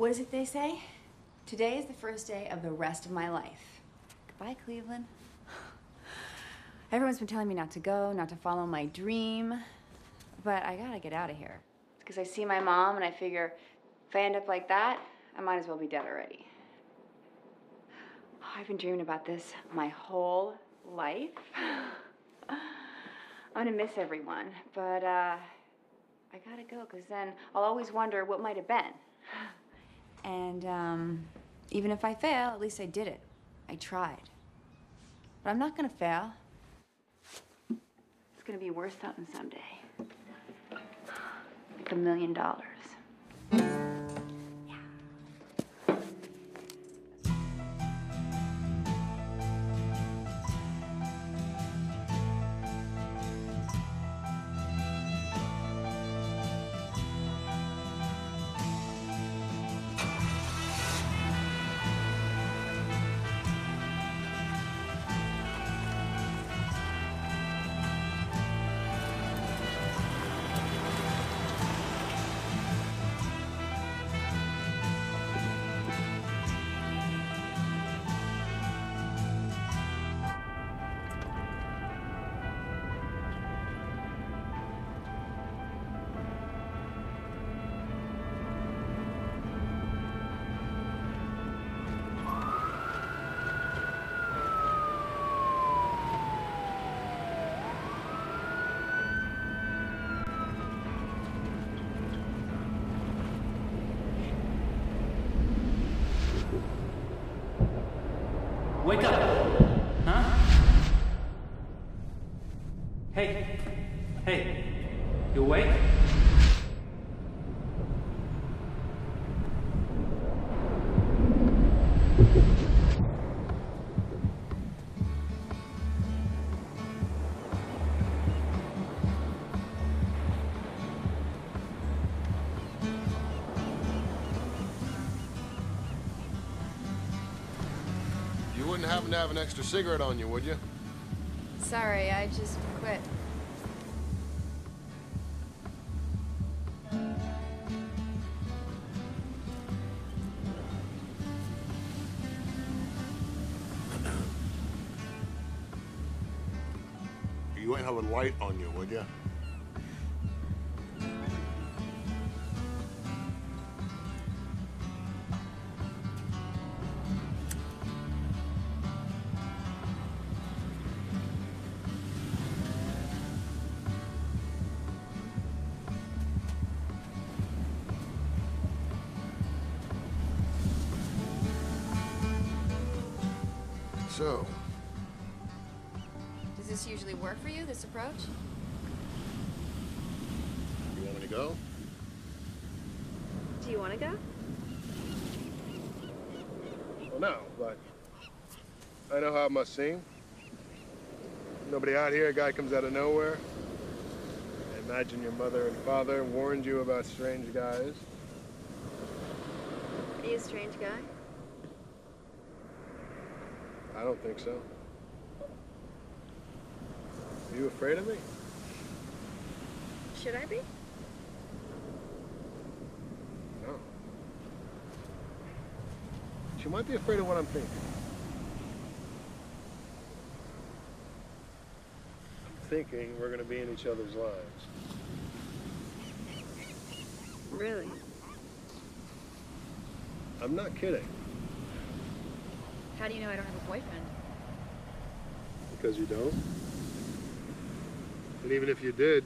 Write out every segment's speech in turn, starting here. What is it they say? Today is the first day of the rest of my life. Goodbye, Cleveland. Everyone's been telling me not to go, not to follow my dream, but I gotta get out of here. Because I see my mom and I figure if I end up like that, I might as well be dead already. Oh, I've been dreaming about this my whole life. I'm gonna miss everyone, but I gotta go because then I'll always wonder what might have been. And even if I fail, at least I did it. I tried. But I'm not gonna fail. It's gonna be worth something someday. Like $1 million. Wake up! Huh? Hey! Hey! You awake? Happen to have an extra cigarette on you, would you? Sorry, I just quit. You wouldn't have a light on you, would you? So, does this usually work for you, this approach? You want me to go? Do you want to go? Well, no, but I know how it must seem. Nobody out here, a guy comes out of nowhere. I imagine your mother and father warned you about strange guys. Are you a strange guy? I don't think so. Are you afraid of me? Should I be? No. She might be afraid of what I'm thinking. I'm thinking we're gonna be in each other's lives. Really? I'm not kidding. How do you know I don't have a boyfriend? Because you don't. And even if you did,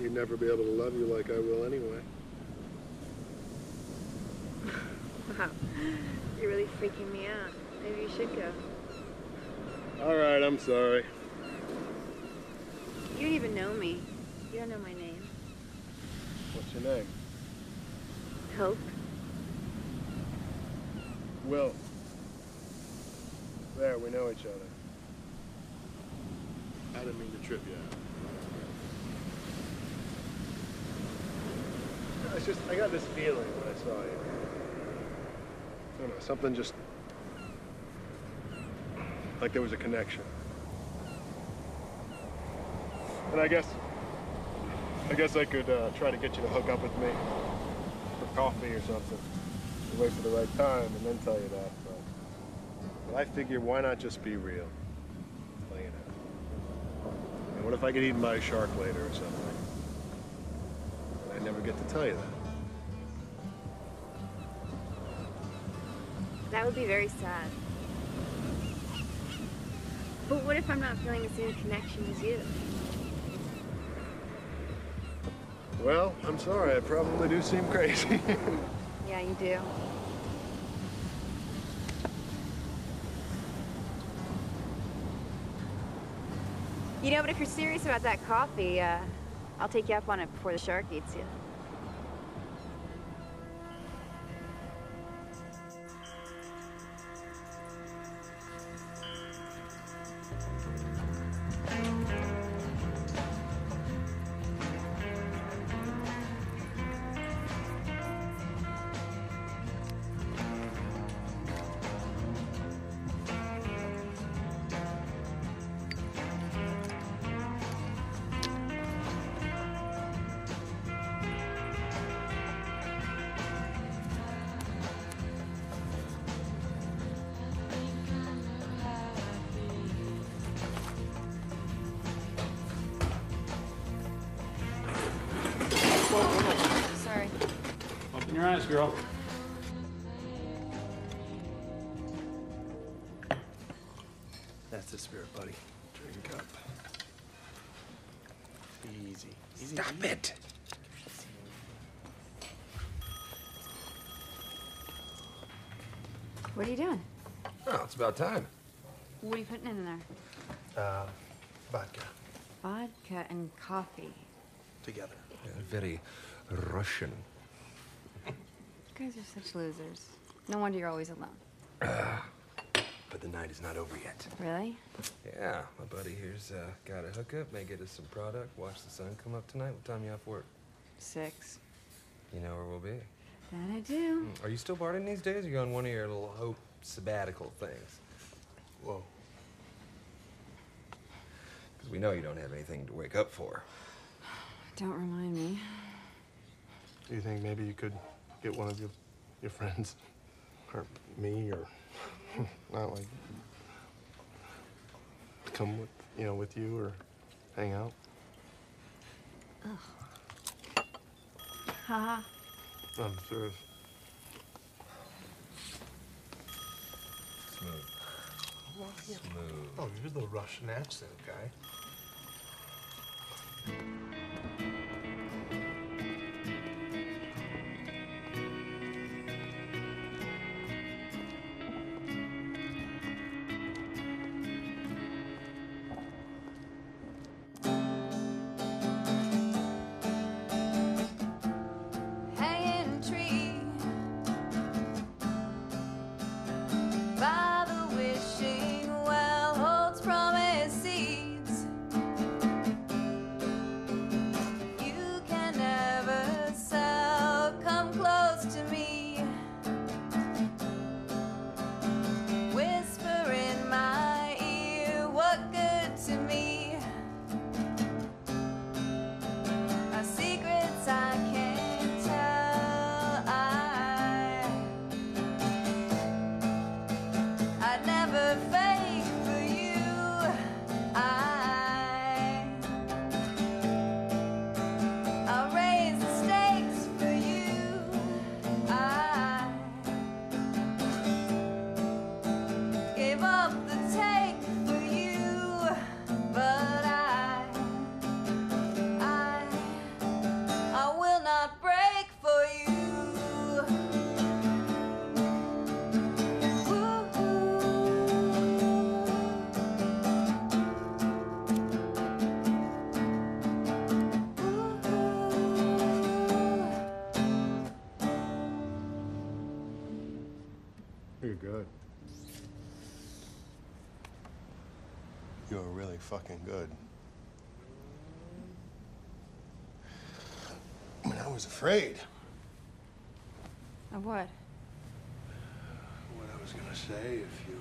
you'd never be able to love you like I will anyway. Wow. You're really freaking me out. Maybe you should go. All right, I'm sorry. You don't even know me. You don't know my name. What's your name? Hope. Will. There, we know each other. I didn't mean to trip you out. No, it's just, I got this feeling when I saw you. I don't know, something just... like there was a connection. And I guess I could try to get you to hook up with me. for coffee or something. You wait for the right time and then tell you that. But I figure, why not just be real? Playing it. And what if I get eaten by a shark later or something? And I never get to tell you that. That would be very sad. But what if I'm not feeling the same connection as you? Well, I'm sorry, I probably do seem crazy. Yeah, you do. You know, but if you're serious about that coffee, I'll take you up on it before the shark eats you. Girl. That's the spirit, buddy. Drink up. Easy. Easy. Stop it! What are you doing? Oh, it's about time. What are you putting in there? Vodka. Vodka and coffee. Together. Yeah, very Russian. You guys are such losers. No wonder you're always alone. But the night is not over yet. Really? Yeah. My buddy here's got a hookup, may get us some product, watch the sun come up tonight. What time are you off work? 6. You know where we'll be? That I do. Are you still partying these days, or are you on one of your little hope sabbatical things? Whoa. Because we know you don't have anything to wake up for. Don't remind me. Do you think maybe you could get one of your friends, or me, or not, like, come with, you know, with you, or hang out? Ugh. Haha. I'm serious. Smooth. Smooth. Oh, you're the Russian accent guy. Fucking good. I mean, I was afraid. Of what? What I was gonna say if you...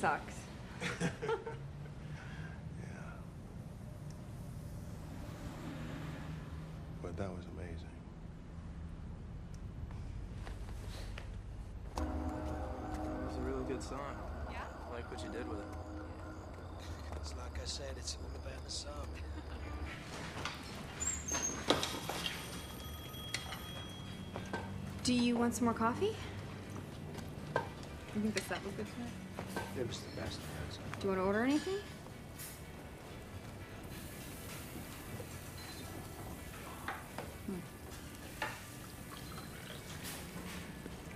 Sucks. Yeah. But but that was amazing. That was a really good song. Yeah? I like what you did with it. Yeah. It's like I said, it's all about the song. Do you want some more coffee? You think this stuff was good tonight? It was the best. Do you want to order anything?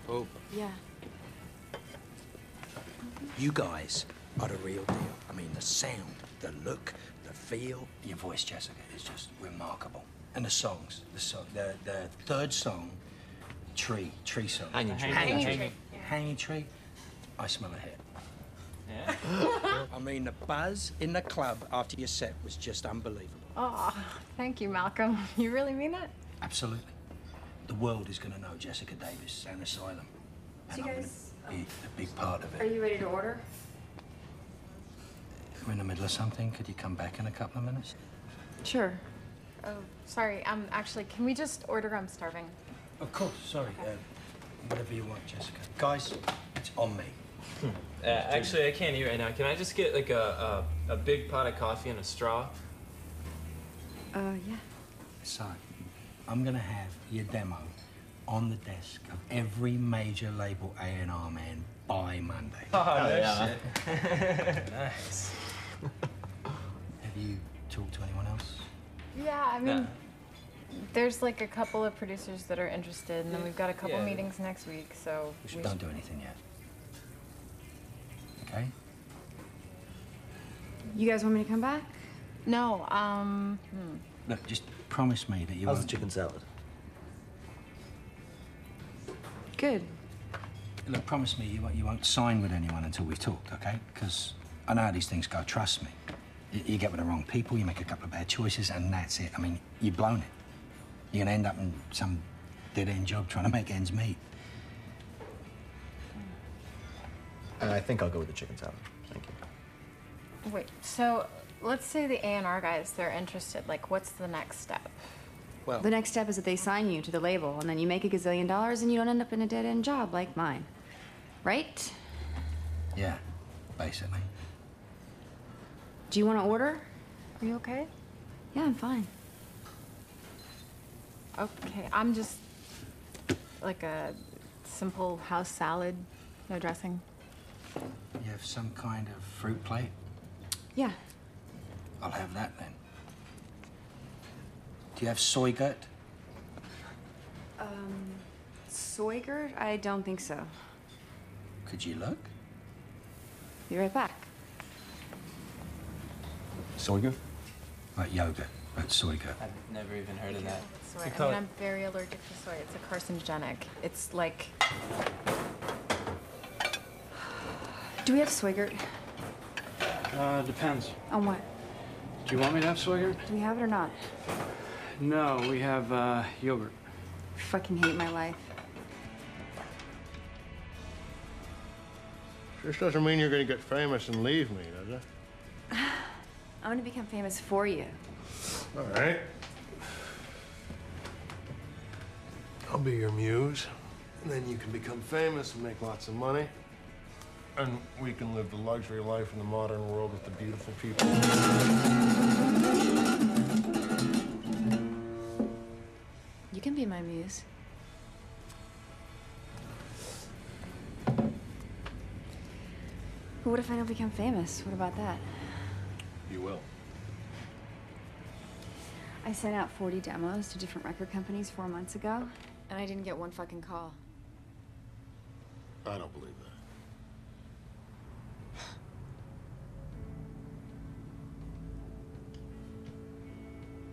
Oh. Yeah. You guys are the real deal. I mean, the sound, the look, the feel. Your voice, Jessica, is just remarkable. And the songs, the third song, tree song. Hanging tree. I smell a hit. Yeah. I mean, the buzz in the club after your set was just unbelievable. Oh, thank you, Malcolm. You really mean it? Absolutely. The world is going to know Jessica Davis and Asylum. And I'm going to be a big part of it. Are you ready to order? We're in the middle of something. Could you come back in a couple of minutes? Sure. Oh, sorry. Actually, can we just order? I'm starving. Of course. Sorry. Okay. Whatever you want, Jessica. Guys, it's on me. Actually, I can't eat right now. Can I just get like a big pot of coffee and a straw? Yeah. So, I'm going to have your demo on the desk of every major label A&R man by Monday. Oh, no shit. Nice. Have you talked to anyone else? Yeah, I mean, there's like a couple of producers that are interested, and then we've got a couple meetings next week, so... We don't do anything yet. Okay? You guys want me to come back? No, Look, just promise me that you won't... How's the chicken salad? Good. Look, promise me you won't sign with anyone until we've talked, okay? Because I know how these things go, trust me. You get with the wrong people, you make a couple of bad choices, and that's it. I mean, you've blown it. You're going to end up in some dead-end job trying to make ends meet. I think I'll go with the chicken salad. Thank you. Wait, so... Let's say the A&R guys, they're interested. Like, what's the next step? Well, the next step is that they sign you to the label, and then you make a gazillion dollars, and you don't end up in a dead-end job like mine. Right? Yeah, basically. Do you want to order? Are you okay? Yeah, I'm fine. Okay, I'm just like a simple house salad, no dressing. You have some kind of fruit plate? Yeah. I'll have that, then. Do you have soy gourd? Soy gourd? I don't think so. Could you look? Be right back. Soy gourd? Like yogurt, but soy gourd. I've never even heard of that. Soy. I mean, I'm very allergic to soy. It's a carcinogenic. It's like... Do we have soy gourd? Depends. On what? Do you want me to have soy yogurt? Do we have it or not? No, we have yogurt. I fucking hate my life. This doesn't mean you're going to get famous and leave me, does it? I'm going to become famous for you. All right. I'll be your muse. And then you can become famous and make lots of money. And we can live the luxury life in the modern world with the beautiful people. You can be my muse. But what if I don't become famous? What about that? You will. I sent out 40 demos to different record companies 4 months ago, and I didn't get one fucking call. I don't believe that.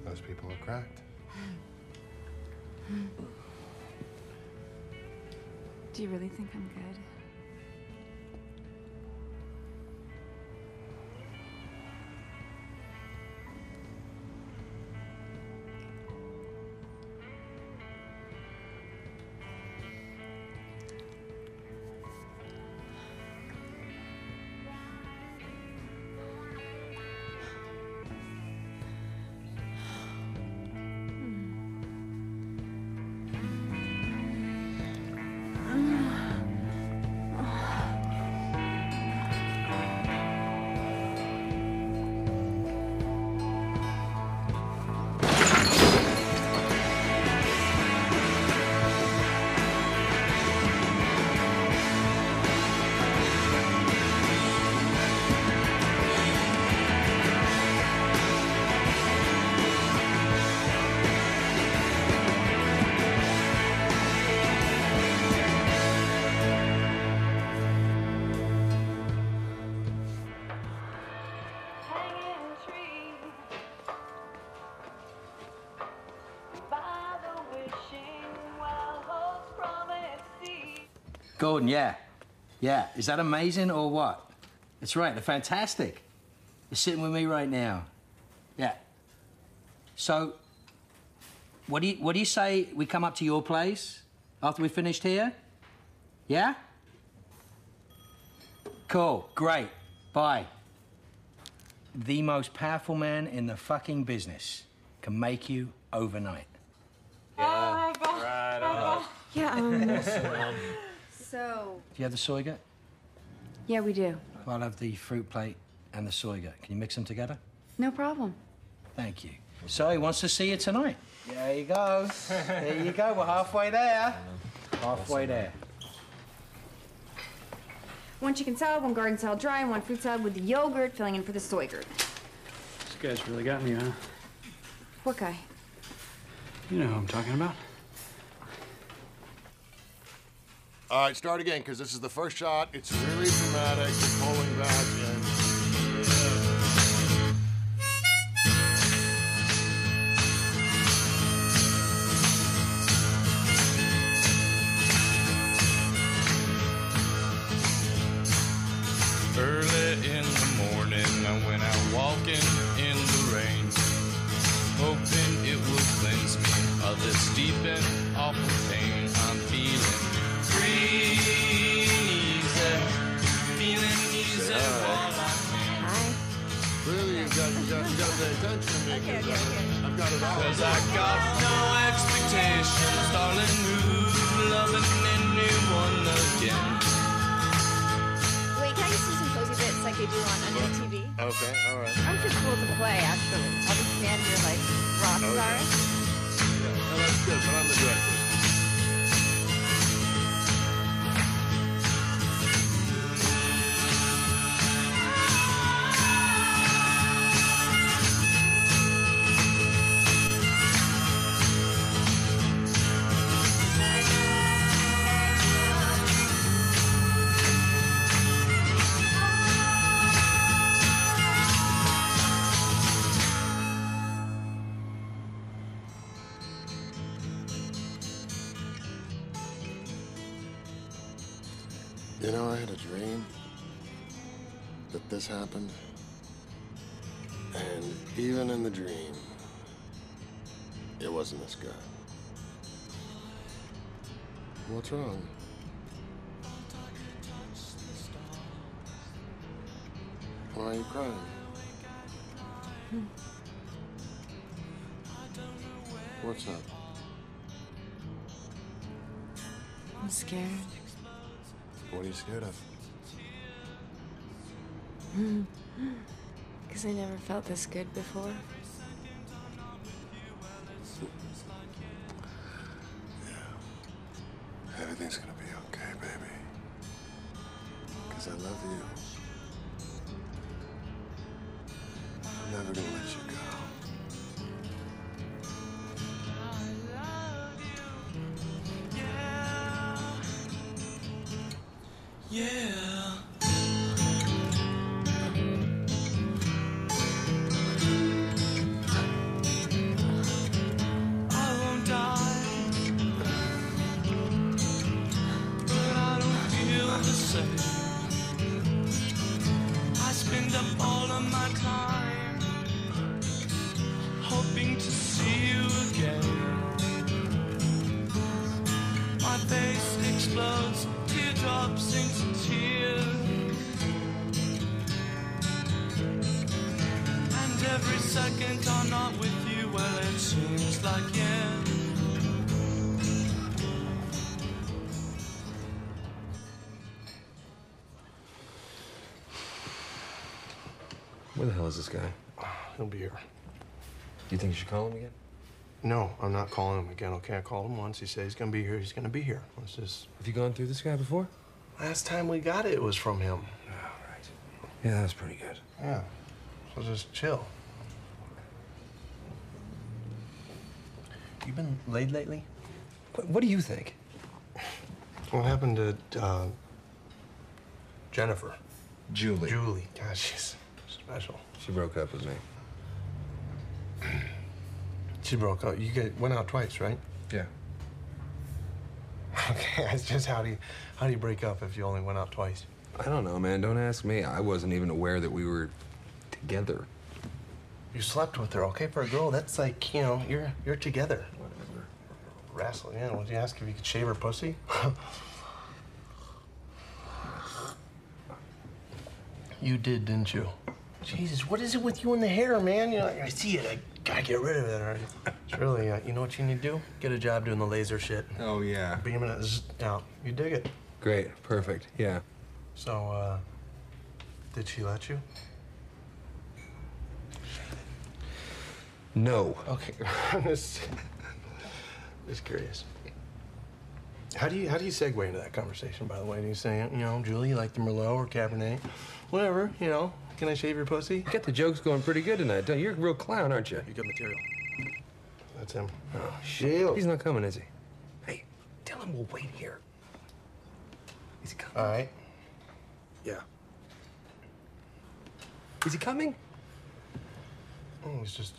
Those people are cracked. Do you really think I'm good? Gordon, yeah. Yeah. Is that amazing or what? That's right. They're fantastic. They're sitting with me right now. Yeah. So, what do you say we come up to your place after we finished here? Yeah? Cool. Great. Bye. The most powerful man in the fucking business can make you overnight. Yeah. Oh, right on. Yeah, so... Do you have the soy gut? Yeah, we do. Well, I'll have the fruit plate and the soy gut. Can you mix them together? No problem. Thank you. So he wants to see you tonight. There you go. There you go. We're halfway there. Halfway there. One chicken salad, one garden salad dry, and one fruit salad with the yogurt, filling in for the soy group. This guy's really got me, huh? What guy? You know who I'm talking about. All right, start again, because this is the first shot. It's really dramatic. You're pulling back and... Early in the morning, I went out walking in the rain, hoping it would cleanse me of this deep and awful pain. I'm feeling free and easy, feeling easy. Hi. Really, you got the attention to me, because I've got it all. Because I got no expectations, darling, who loving anyone again. Like they do on TV. Okay, all right. I'm too cool to play, actually. I'll just stand here like rock stars. Yeah, well, that's good, but I'm the director. You know, I had a dream that this happened, and even in the dream, it wasn't this guy. What's wrong? Why are you crying? What's up? I'm scared. What are you scared of? Because I never felt this good before. Yeah. Everything's gonna be okay, baby. Because I love you. I'm never gonna let you go. Yeah. I won't die, but I don't feel the same. I spend up all of my time hoping to see you again. My face explodes. Teardrops into tears, and every second I'm not with you, well, it seems like yeah. Where the hell is this guy? He'll be here. Do you think you should call him again? No, I'm not calling him again, okay? I called him once. He said he's gonna be here. He's gonna be here. Let's just... Have you gone through this guy before? Last time we got it, it was from him. Oh, right. Yeah, that was pretty good. Yeah. So just chill. You been laid lately? What do you think? What happened to Jennifer? Julie. Julie. God, she's special. She broke up with me. She broke up. You guys went out twice, right? Yeah. Okay. It's just how do you break up if you only went out twice? I don't know, man. Don't ask me. I wasn't even aware that we were together. You slept with her, okay? For a girl, that's like, you know, you're together. Whatever. Wrestling, yeah. Would you ask if you could shave her pussy? You did, didn't you? Jesus, what is it with you and the hair, man? You know, I see it. I gotta get rid of it. Right? It's really, you know what you need to do? Get a job doing the laser shit. Oh, yeah. Beaming it out. You dig it? Great. Perfect. Yeah. So, did she let you? No. Okay. I'm just curious. How do you segue into that conversation, by the way? Do you say, you know, Julie, you like the Merlot or Cabernet? Whatever, you know. Can I shave your pussy? You got the jokes going pretty good tonight. You're a real clown, aren't you? You got material. That's him. Oh, shit. He's not coming, is he? Hey, tell him we'll wait here. Is he coming? All right. Yeah. Is he coming? Oh,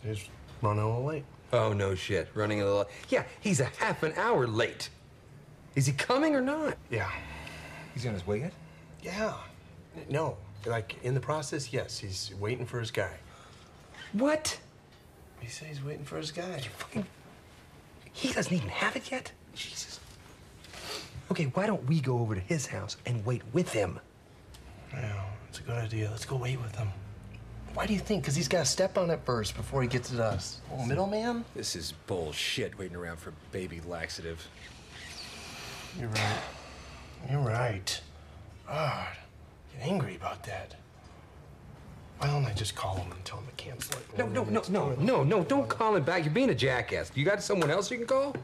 he's running a little late. Oh, no shit. Running a little late. Yeah, he's a half an hour late. Is he coming or not? Yeah. He's on his way yet? Yeah. No. Like, in the process, yes, he's waiting for his guy. What? He said he's waiting for his guy. You fucking... He doesn't even have it yet? Jesus. Okay, why don't we go over to his house and wait with him? Yeah, it's a good idea. Let's go wait with him. Why do you think? Because he's got to step on it first before he gets at us. Oh, middleman? This is bullshit, waiting around for baby laxative. You're right. You're right. God. Angry about that. Why don't I just call him and tell him to cancel it? No, don't call him back. You're being a jackass. You got someone else you can call?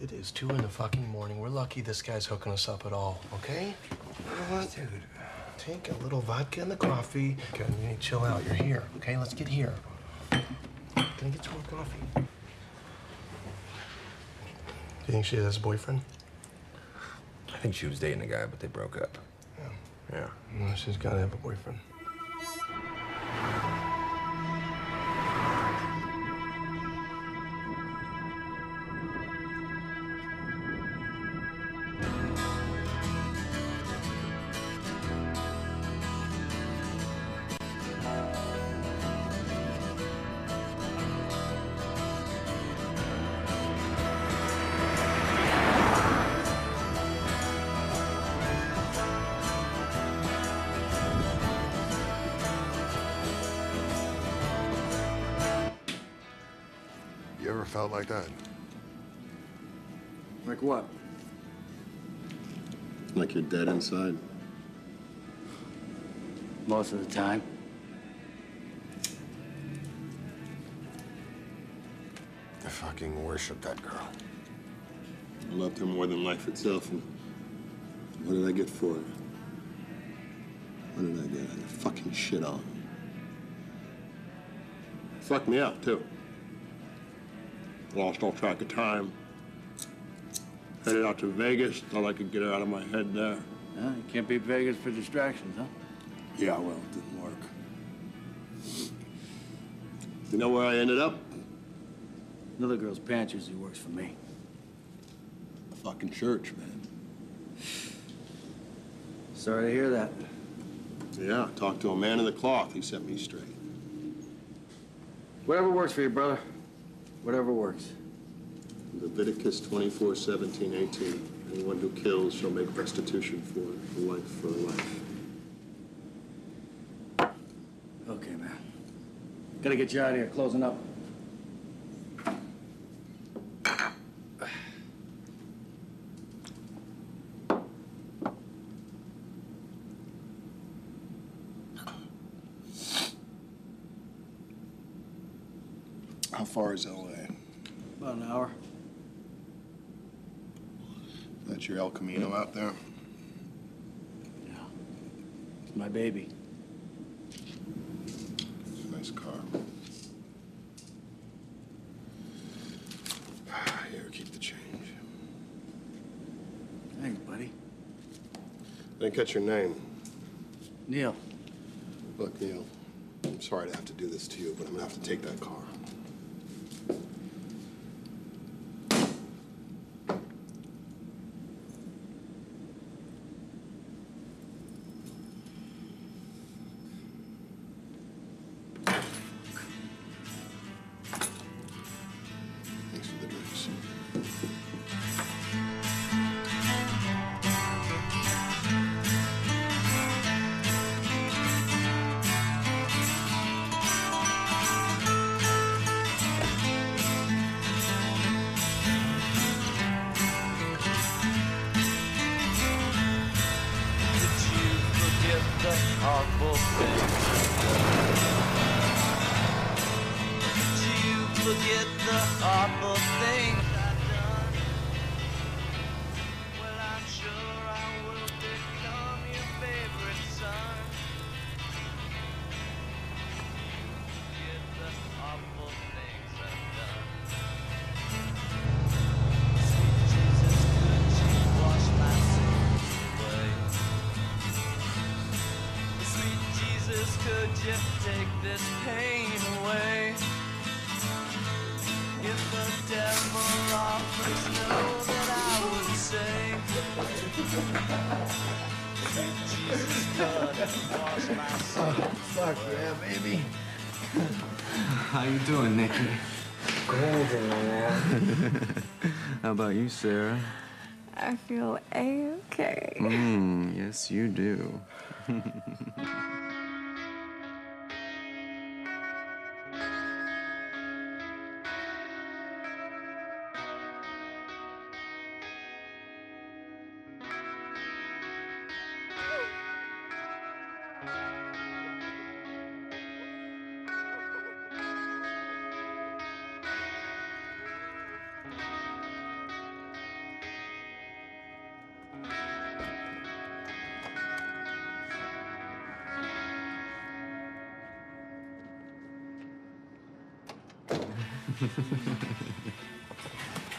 It is 2 in the fucking morning. We're lucky this guy's hooking us up at all, okay? You know what, dude? Take a little vodka and the coffee. Okay, you need to chill out. You're here, okay? Let's get here. Can I get some more coffee? Do you think she has a boyfriend? I think she was dating a guy, but they broke up. Yeah. Yeah. Well, she's got to have a boyfriend. Felt like that. Like what? Like you're dead inside. Most of the time. I fucking worshiped that girl. I loved her more than life itself. And what did I get for it? What did I get? I got fucking shit on. Fucked me up, too. Lost all track of time. Headed out to Vegas. Thought I could get it out of my head there. Yeah, you can't beat Vegas for distractions, huh? Yeah, well, it didn't work. You know where I ended up? Another girl's pants usually works for me. A fucking church, man. Sorry to hear that. Yeah, I talked to a man in the cloth. He set me straight. Whatever works for you, brother. Whatever works. Leviticus 24:17-18. Anyone who kills shall make restitution for it, a life for a life. Okay, man. Gotta get you out of here. Closing up. How far is LA? About an hour. Is that your El Camino out there? Yeah. It's my baby. It's a nice car. Here, keep the change. Thanks, buddy. I didn't catch your name. Neil. Look, Neil, I'm sorry to have to do this to you, but I'm gonna have to take that car. Do you forget the awful things I've done? Well, I'm sure I will become your favorite son. Do you forget the awful things I've done? Sweet Jesus, could you wash my sins away? Sweet Jesus, could you take this pain away? If the devil offers, know that I would say, sweet Jesus, could you wash my sins away? Fuck yeah, baby. How you doing, Nikki? Golden, man. How about you, Sarah? I feel A-okay. Yes, you do.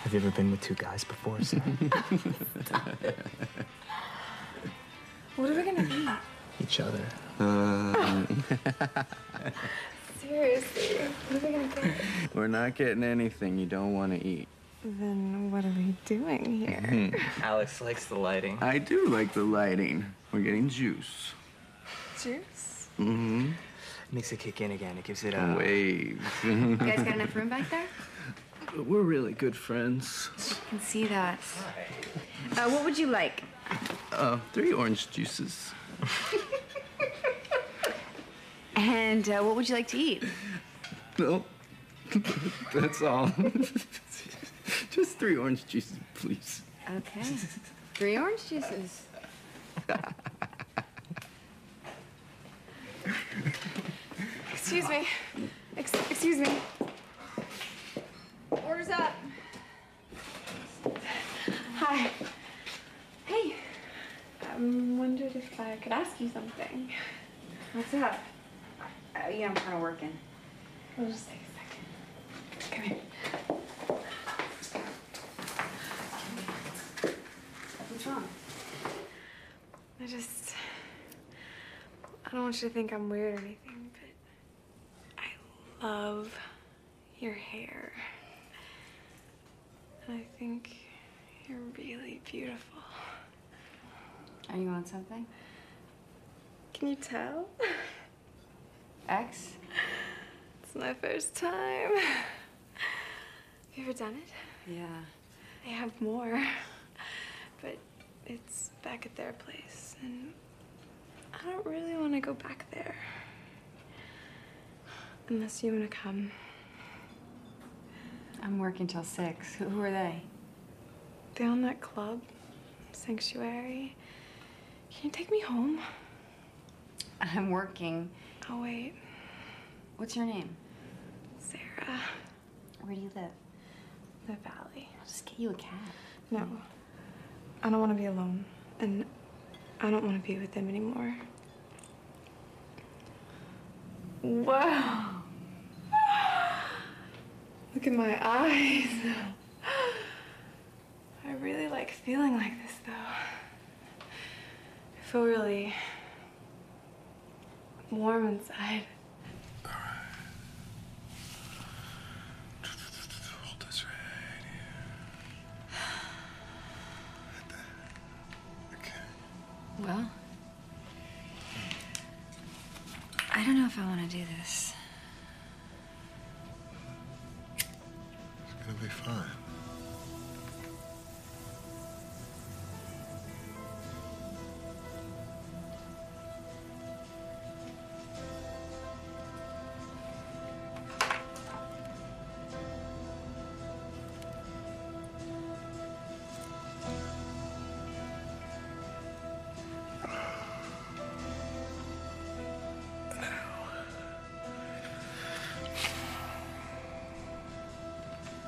Have you ever been with two guys before, Sarah? Stop it. What are we gonna be? Each other. Seriously, what are we gonna get? We're not getting anything you don't want to eat. Then what are we doing here? Alex likes the lighting. I do like the lighting. We're getting juice. Juice? Mm-hmm. Makes it kick in again. It gives it a wave. You guys got enough room back there? We're really good friends. I can see that. Right. What would you like? 3 orange juices. And what would you like to eat? No, that's all. Just 3 orange juices, please. Okay. 3 orange juices. Excuse me. Excuse me. Order's up. Hi. Hey. I wondered if I could ask you something. What's up? Yeah, I'm kind of working. We'll just take a second. Come here. What's wrong? I don't want you to think I'm weird or anything. I love your hair. And I think you're really beautiful. Are you on something? Can you tell? X? It's my first time. Have you ever done it? Yeah. I have more. But it's back at their place, and I don't really want to go back there. Unless you want to come. I'm working till 6. Who are they? They're on that club, Sanctuary. Can you take me home? I'm working. Oh, wait. What's your name? Sarah. Where do you live? The Valley. I'll just get you a cab. No. I don't want to be alone. And I don't want to be with them anymore. Wow. Look at my eyes. I really like feeling like this, though. I feel really warm inside. All right. Hold this right here. Right there. Okay. Well, I don't know if I want to do this. It'll be fine.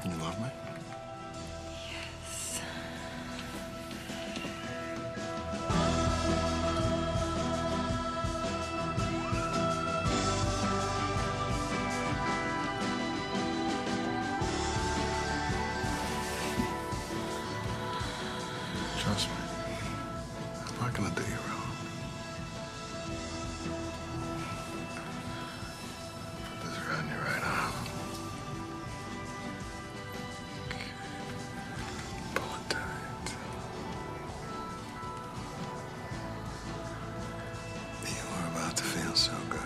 You love me? Yes. Trust me. I'm not gonna do you wrong. Put this around your right arm. Pull it tight. You are about to feel so good.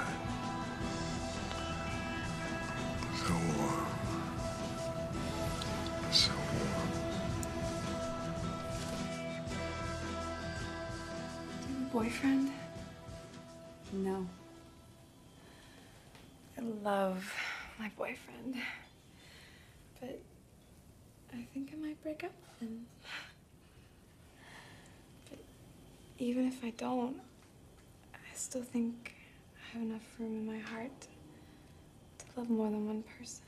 So warm. So warm. Boyfriend? No. I love my boyfriend, but I think I might break up with him. But even if I don't, I still think I have enough room in my heart to love more than one person.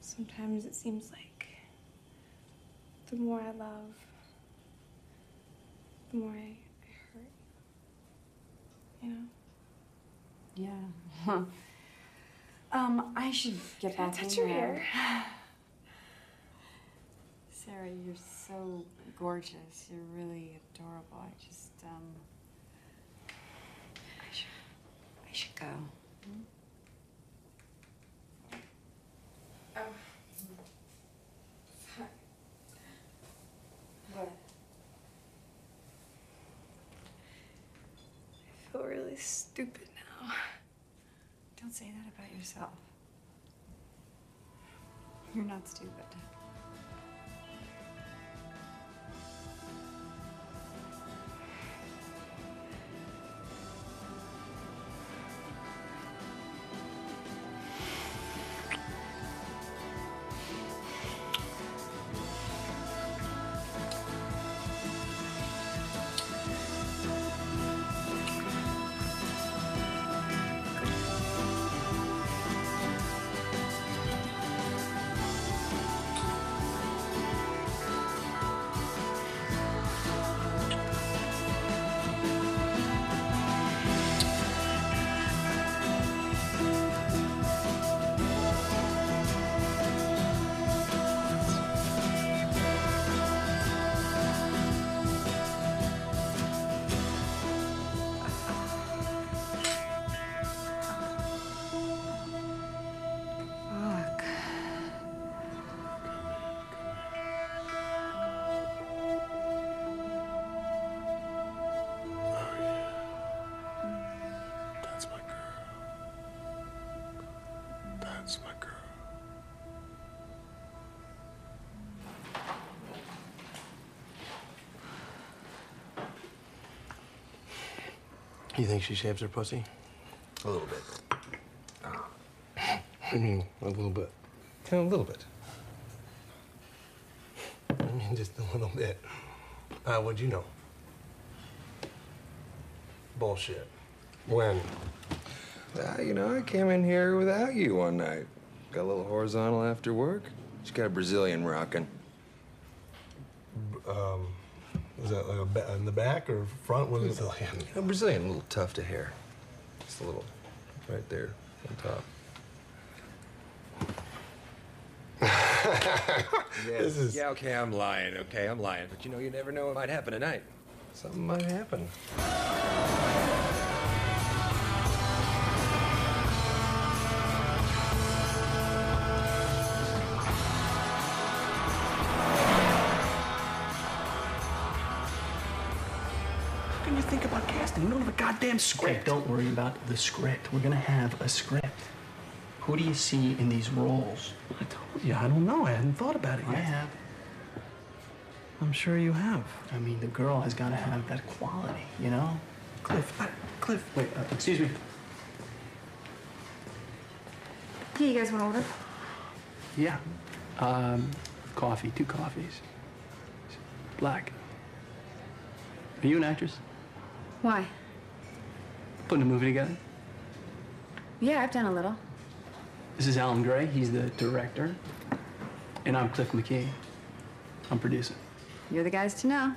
Sometimes it seems like the more I love, the more I hurt, you know? Yeah. I should get back in there. Touch your hair. Sarah, you're so gorgeous. You're really adorable. I just, I should go. Hmm? Oh. Sorry. What? I feel really stupid now. Don't say that about yourself. You're not stupid. That's my girl. You think she shaves her pussy? A little bit. I mean, a little bit. A little bit. I mean, just a little bit. What'd you know? Bullshit. When? You know, I came in here without you one night. Got a little horizontal after work. She got a Brazilian rocking. Was that like in the back or front? Was Brazilian. It? You know, Brazilian, a little tuft of hair. Just a little, right there on top. Yeah, okay, I'm lying, But you know, you never know what might happen tonight. Something might happen. Think about casting. We don't have a goddamn script. Don't worry about the script. We're gonna have a script. Who do you see in these roles? I told you, I don't know. I hadn't thought about it yet. I have. I'm sure you have. I mean, the girl has gotta have that quality, you know? Cliff, wait, excuse me. Do you guys want to order? Yeah. Coffee, 2 coffees. Black. Are you an actress? Why? Putting a movie together? Yeah, I've done a little. This is Alan Gray, he's the director. And I'm Cliff McKee, I'm producing. You're the guys to know.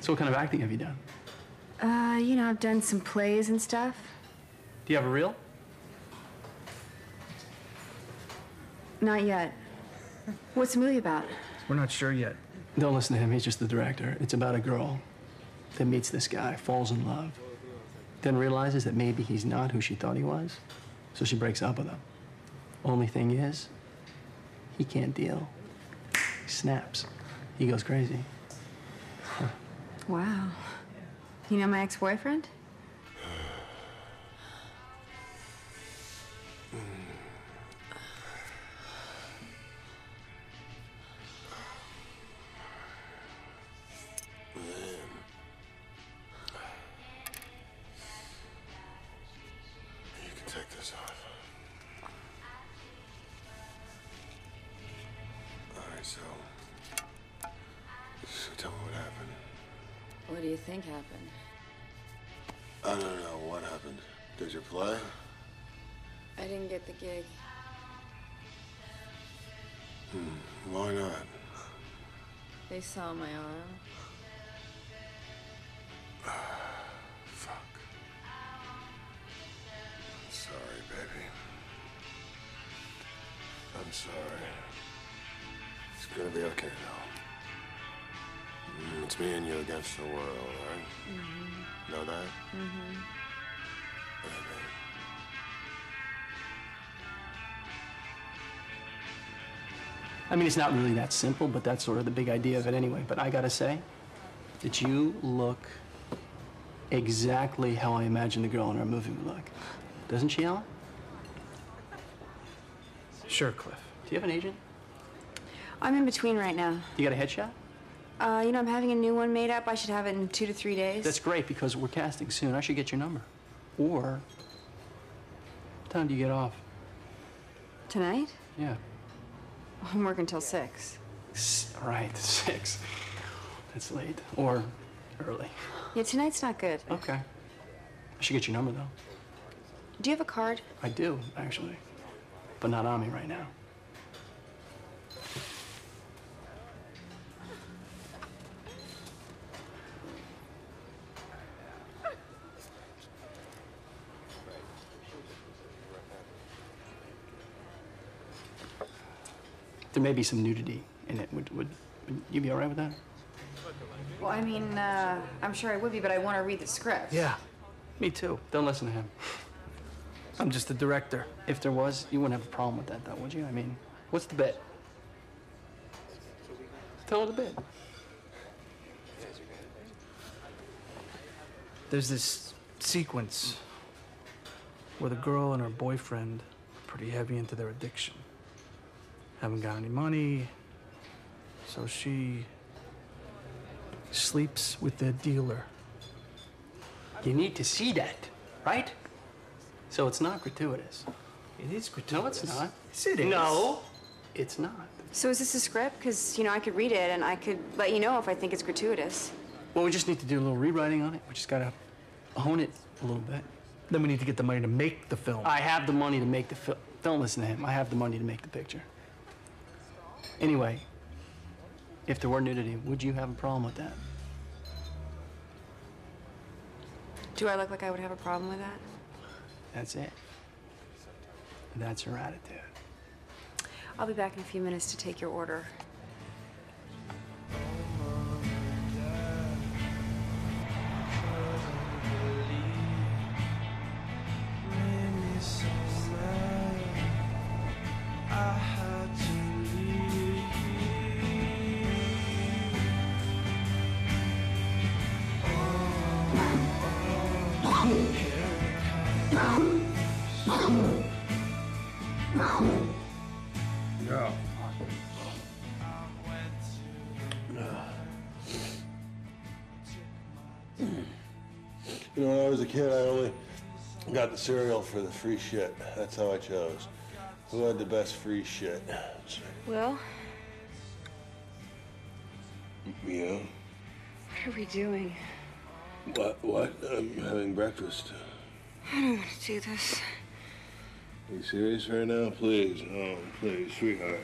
So what kind of acting have you done? You know, I've done some plays and stuff. Do you have a reel? Not yet. What's the movie about? We're not sure yet. Don't listen to him, he's just the director. It's about a girl that meets this guy, falls in love, then realizes that maybe he's not who she thought he was, so she breaks up with him. Only thing is, he can't deal. He snaps. He goes crazy. Huh. Wow. You know my ex-boyfriend? So tell me what happened. What do you think happened? I don't know what happened. Did you play? I didn't get the gig. Why not? They saw my arm. Fuck. Sorry, baby. I'm sorry. It's gonna be okay now. It's me and you against the world, right? Mm-hmm. Know that? Mm-hmm. I mean, it's not really that simple, but that's sort of the big idea of it anyway. But I gotta say that you look exactly how I imagine the girl in our movie would look. Doesn't she, Alan? Sure, Cliff. Do you have an agent? I'm in between right now. You got a headshot? You know, I'm having a new one made up. I should have it in 2 to 3 days. That's great, because we're casting soon. I should get your number. Or, what time do you get off? Tonight? Yeah. I'm working till 6. All right, 6. That's late. Or early. Yeah, tonight's not good. Okay. I should get your number, though. Do you have a card? I do, actually. But not on me right now. There may be some nudity in it. Would you be all right with that? Well, I mean, I'm sure I would be, but I want to read the script. Yeah, me too. Don't listen to him. I'm just the director. If there was, you wouldn't have a problem with that, though, would you? I mean, what's the bit? Tell her the bit. There's this sequence where the girl and her boyfriend are pretty heavy into their addiction. Haven't got any money, so she sleeps with their dealer. You need to see that, right? So it's not gratuitous. It is gratuitous. No, it's not. Yes, it is. No, it's not. So is this a script? Because, you know, I could read it and I could let you know if I think it's gratuitous. Well, we just need to do a little rewriting on it. We just gotta hone it a little bit. Then we need to get the money to make the film. I have the money to make the film. Don't listen to him. I have the money to make the picture. Anyway, if there were nudity, would you have a problem with that? Do I look like I would have a problem with that? That's it. That's her attitude. I'll be back in a few minutes to take your order. You know, when I was a kid, I only got the cereal for the free shit. That's how I chose. Who had the best free shit? Well. Yeah? What are we doing? What? I'm having breakfast. I don't want to do this. You serious right now? Please, oh, please, sweetheart.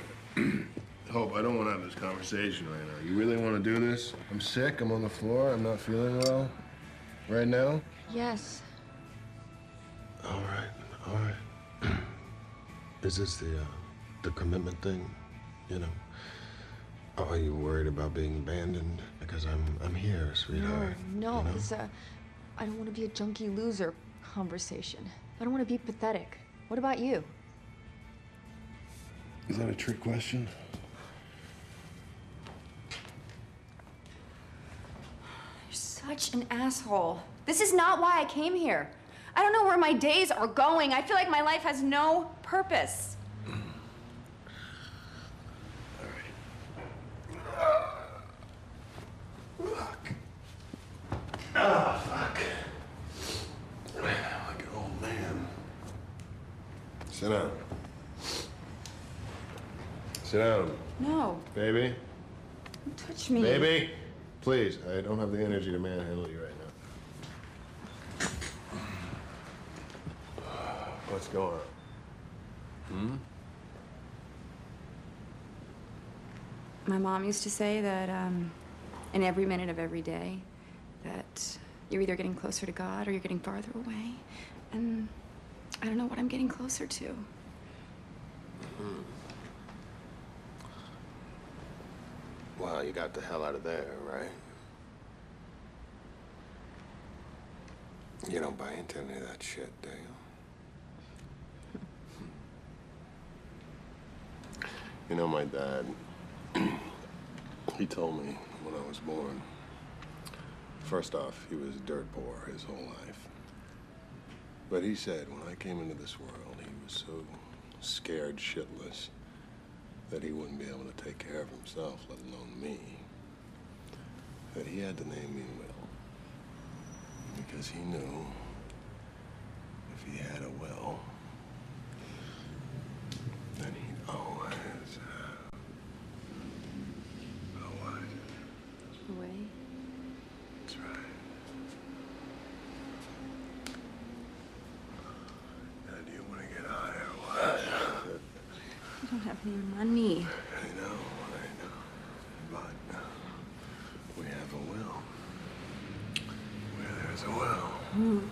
Hope, I don't want to have this conversation right now. You really want to do this? I'm sick, I'm on the floor, I'm not feeling well. Right now? Yes. All right, all right. Is this the commitment thing, you know? Oh, are you worried about being abandoned? Because I'm here, sweetheart. No, no, you know? It's I don't want to be a junkie loser conversation. I don't want to be pathetic. What about you? Is that a trick question? You're such an asshole. This is not why I came here. I don't know where my days are going. I feel like my life has no purpose. Sit down. Sit down. No. Baby. Don't touch me. Baby, please. I don't have the energy to manhandle you right now. What's going on? Hmm? My mom used to say that in every minute of every day that you're either getting closer to God or you're getting farther away. And I don't know what I'm getting closer to. Mm-hmm. Wow, you got the hell out of there, right? You don't buy into any of that shit, do you? You know, my dad, he told me when I was born, first off, he was dirt poor his whole life. But he said, when I came into this world, he was so scared shitless that he wouldn't be able to take care of himself, let alone me, that he had to name me Will. Because he knew if he had a will, then he'd always have a wise way. That's right. I don't have any money. I know. But we have a will. Where there's a will. Mm.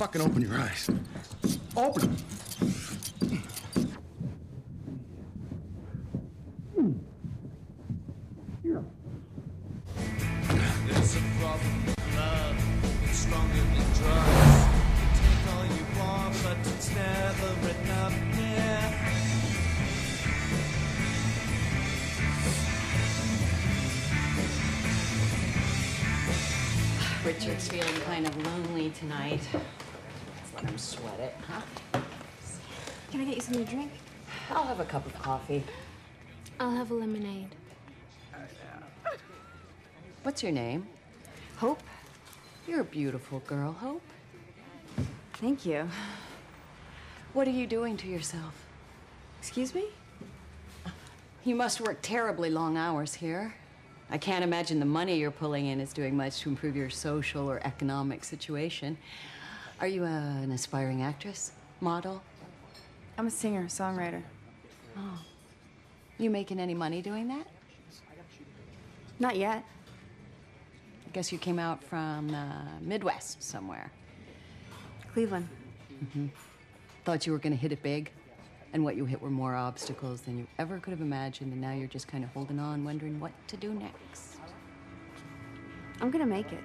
Fucking open your eyes. Open them. Richard's feeling kind of lonely tonight. Let's let him sweat it, huh? Can I get you something to drink? I'll have a cup of coffee. I'll have a lemonade. What's your name? Hope? You're a beautiful girl, Hope. Thank you. What are you doing to yourself? Excuse me? You must work terribly long hours here. I can't imagine the money you're pulling in is doing much to improve your social or economic situation. Are you an aspiring actress, model? I'm a singer, songwriter. Oh. You making any money doing that? Not yet. I guess you came out from Midwest somewhere. Cleveland. Mm-hmm. Thought you were gonna hit it big, and what you hit were more obstacles than you ever could have imagined, and now you're just kind of holding on, wondering what to do next. I'm gonna make it.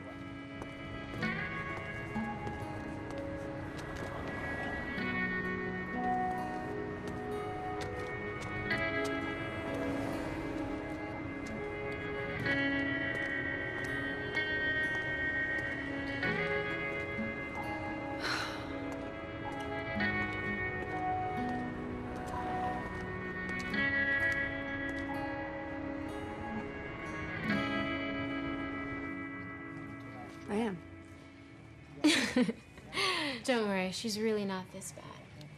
I am. Don't worry, she's really not this bad.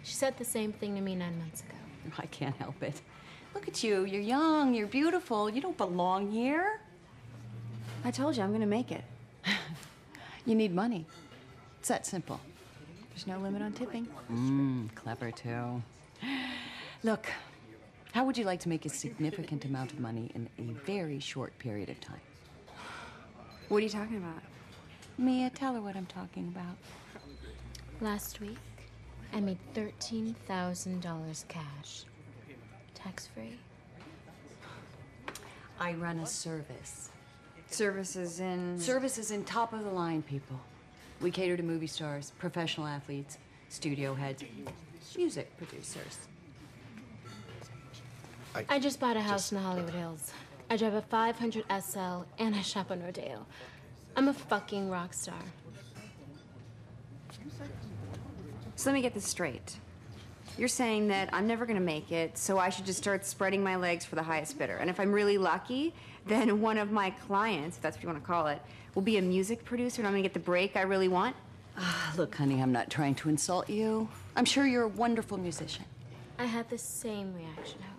She said the same thing to me 9 months ago. I can't help it. Look at you, you're young, you're beautiful, you don't belong here. I told you, I'm gonna make it. You need money. It's that simple. There's no limit on tipping. Clever too. Look, how would you like to make a significant amount of money in a very short period of time? What are you talking about? Mia, tell her what I'm talking about. Last week, I made $13,000 cash. Tax-free. I run a service. Service is in top-of-the-line people. We cater to movie stars, professional athletes, studio heads, music producers. I just bought a house in the Hollywood Hills. I drive a 500 SL and I shop on Rodeo. I'm a fucking rock star. So let me get this straight. You're saying that I'm never gonna make it, so I should just start spreading my legs for the highest bidder. And if I'm really lucky, then one of my clients, if that's what you wanna call it, will be a music producer and I'm gonna get the break I really want? Look, honey, I'm not trying to insult you. I'm sure you're a wonderful musician. I had the same reaction, Hope.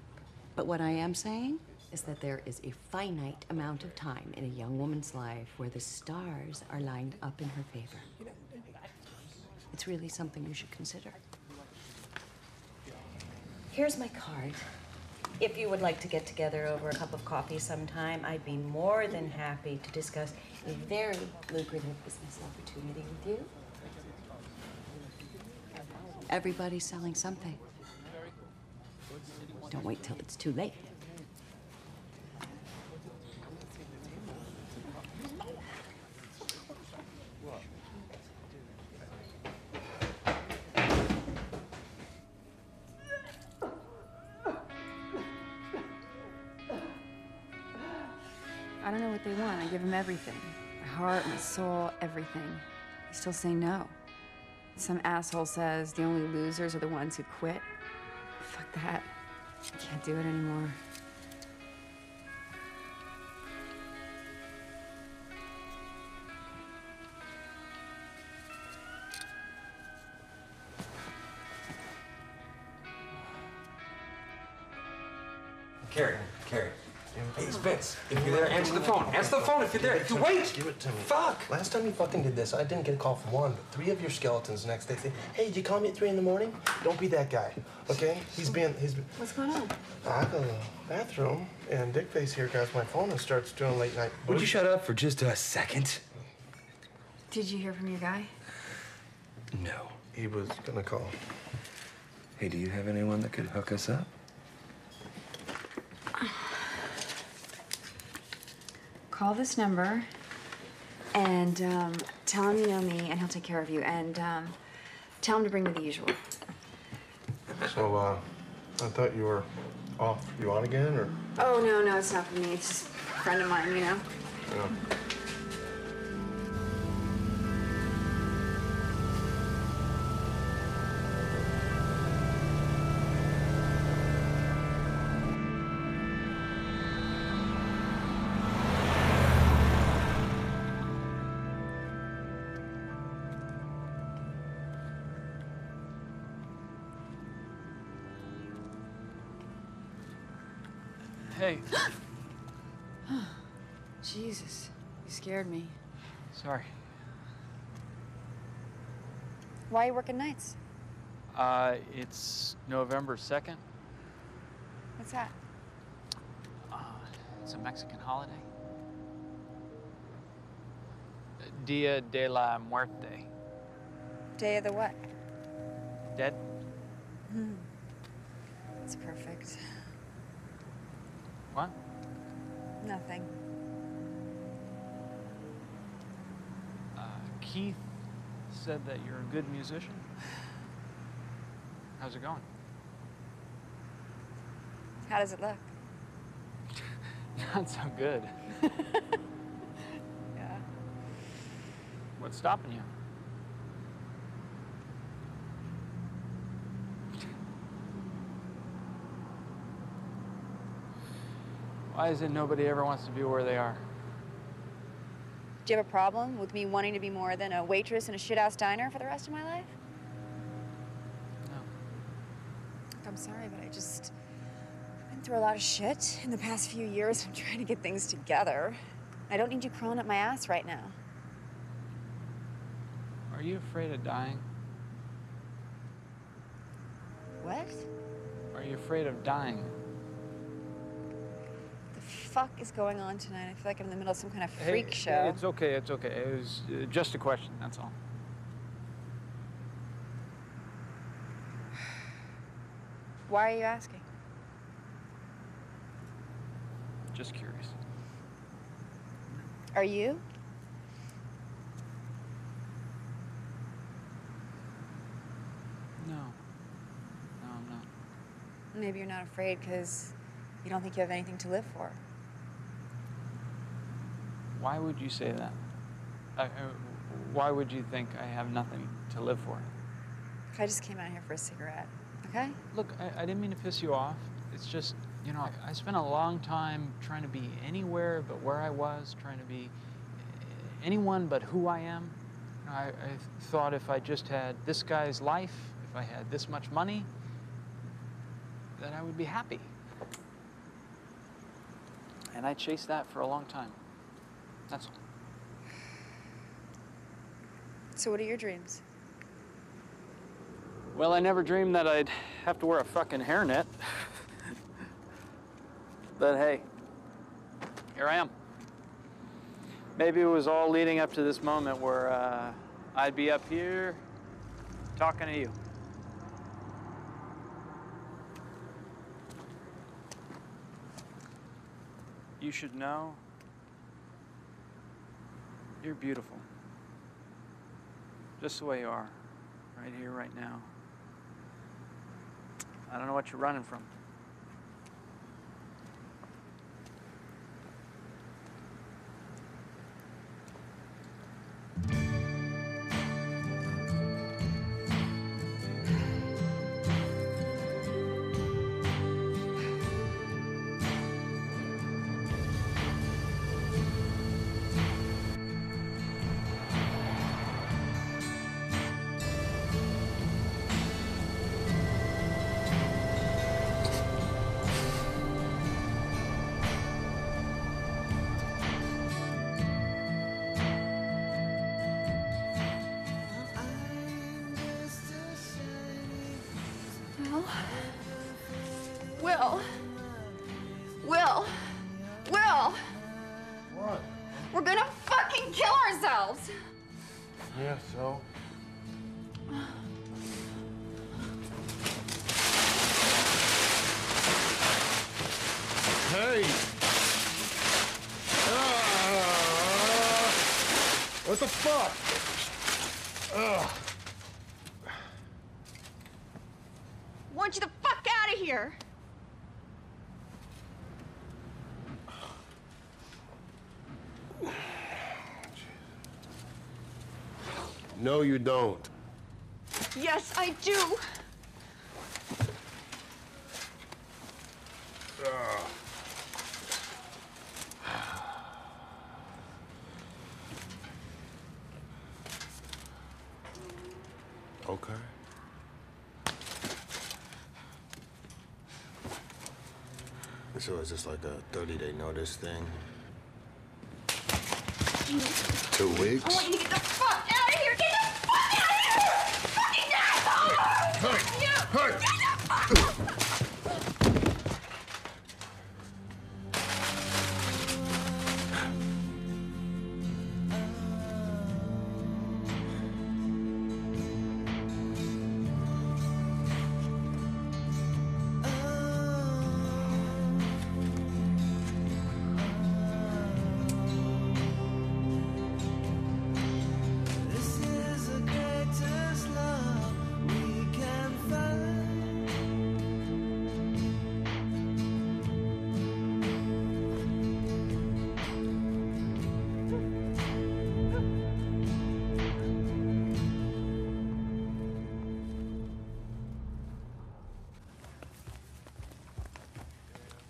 But what I am saying is that there is a finite amount of time in a young woman's life where the stars are lined up in her favor. It's really something you should consider. Here's my card. If you would like to get together over a cup of coffee sometime, I'd be more than happy to discuss a very lucrative business opportunity with you. Everybody's selling something. Don't wait till it's too late. I don't know what they want. I give them everything. My heart, my soul, everything. They still say no. Some asshole says the only losers are the ones who quit. Fuck that. I can't do it anymore. Carrie. Hey, it's Vince. If you're there, answer the phone. Answer the phone if you're there. If you wait! Give it to me. Fuck! Last time you fucking did this, I didn't get a call from one, but three of your skeletons next day say, hey, did you call me at 3 in the morning? Don't be that guy, okay? He's been... What's going on? I go to the bathroom, and Dickface here grabs my phone and starts doing late night... Would you shut up for just a second? Did you hear from your guy? No. He was gonna call. Hey, do you have anyone that could hook us up? Call this number and tell him you know me and he'll take care of you. And tell him to bring me the usual. So, I thought you were off. You on again, or? Oh, no, it's not for me. It's just a friend of mine, you know? Yeah. Hey. Jesus, you scared me. Sorry. Why are you working nights? It's November 2nd. What's that? It's a Mexican holiday. Dia de la Muerte. Day of the what? Dead. That's perfect. What? Nothing. Keith said that you're a good musician. How's it going? How does it look? Not so good. Yeah. What's stopping you? Why is it nobody ever wants to be where they are? Do you have a problem with me wanting to be more than a waitress in a shit-ass diner for the rest of my life? No. Look, I'm sorry, but I've been through a lot of shit in the past few years. I'm trying to get things together. I don't need you crawling up my ass right now. Are you afraid of dying? What? Are you afraid of dying? What the fuck is going on tonight? I feel like I'm in the middle of some kind of freak show. It's okay, it's okay. It was just a question, that's all. Why are you asking? Just curious. Are you? No, I'm not. Maybe you're not afraid because you don't think you have anything to live for. Why would you say that? Why would you think I have nothing to live for? I just came out here for a cigarette, okay? Look, I didn't mean to piss you off. It's just, you know, I spent a long time trying to be anywhere but where I was, trying to be anyone but who I am. You know, I thought if I just had this guy's life, if I had this much money, then I would be happy. And I chased that for a long time. That's all. So what are your dreams? Well, I never dreamed that I'd have to wear a fucking hairnet. But hey, here I am. Maybe it was all leading up to this moment where I'd be up here talking to you. You should know you're beautiful. Just the way you are, right here, right now. I don't know what you're running from. Will! What? We're gonna fucking kill ourselves! Yeah, so? Hey! What the fuck? Want you the fuck out of here! No, you don't. Yes, I do. Okay. So is this like a 30-day notice thing? 2 weeks? I want you to get the fuck out of here! Get the fuck out of here! Fucking asshole! Hey! You! Hey! Get the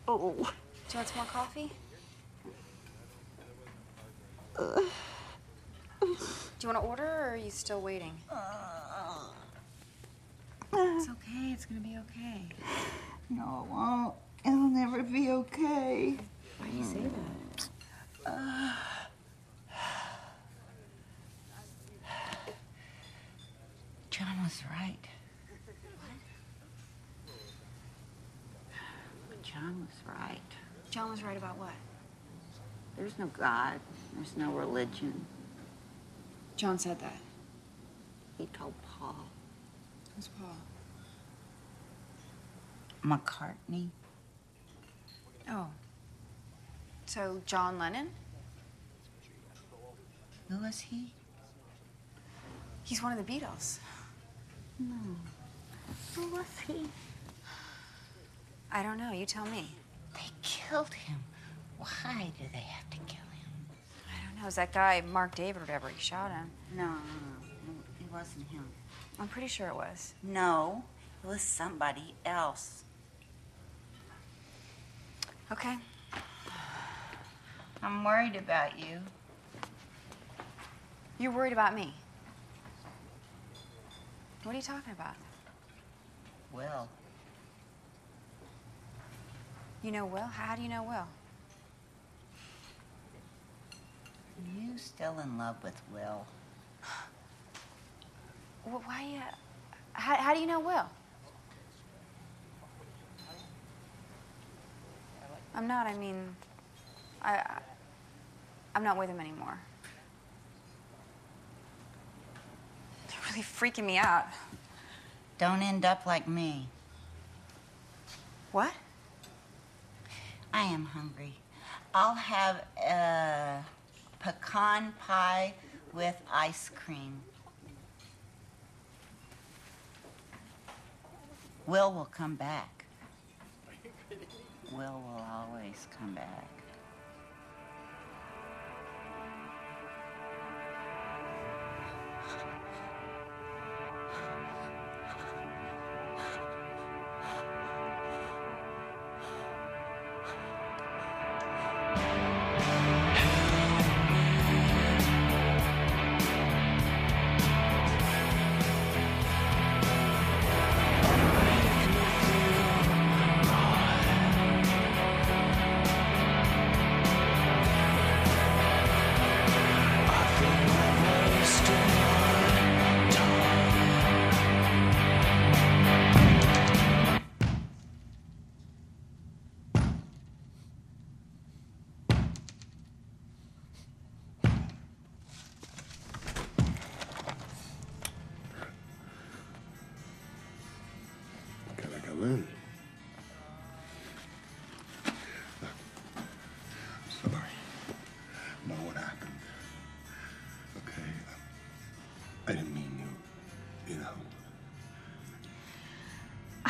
Do you want some more coffee? Do you want to order, or are you still waiting? It's okay. It's going to be okay. No, it won't. It'll never be okay. Why do you say that? John was right. What? John was right. John was right about what? There's no God. There's no religion. John said that. He told Paul. Who's Paul? McCartney. Oh. So John Lennon? Who is he? He's one of the Beatles. No. Who was he? I don't know. You tell me. They killed him. Why do they have to kill him? I don't know. It was that guy, Mark David or whatever. He shot him. No. It wasn't him. I'm pretty sure it was. No. It was somebody else. Okay. I'm worried about you. You're worried about me? What are you talking about? Will. You know Will? How do you know Will? Are you still in love with Will? Well, why you... How do you know Will? I'm not, I mean... I'm not with him anymore. They're really freaking me out. Don't end up like me. What? I am hungry. I'll have a pecan pie with ice cream. Will come back. Will always come back.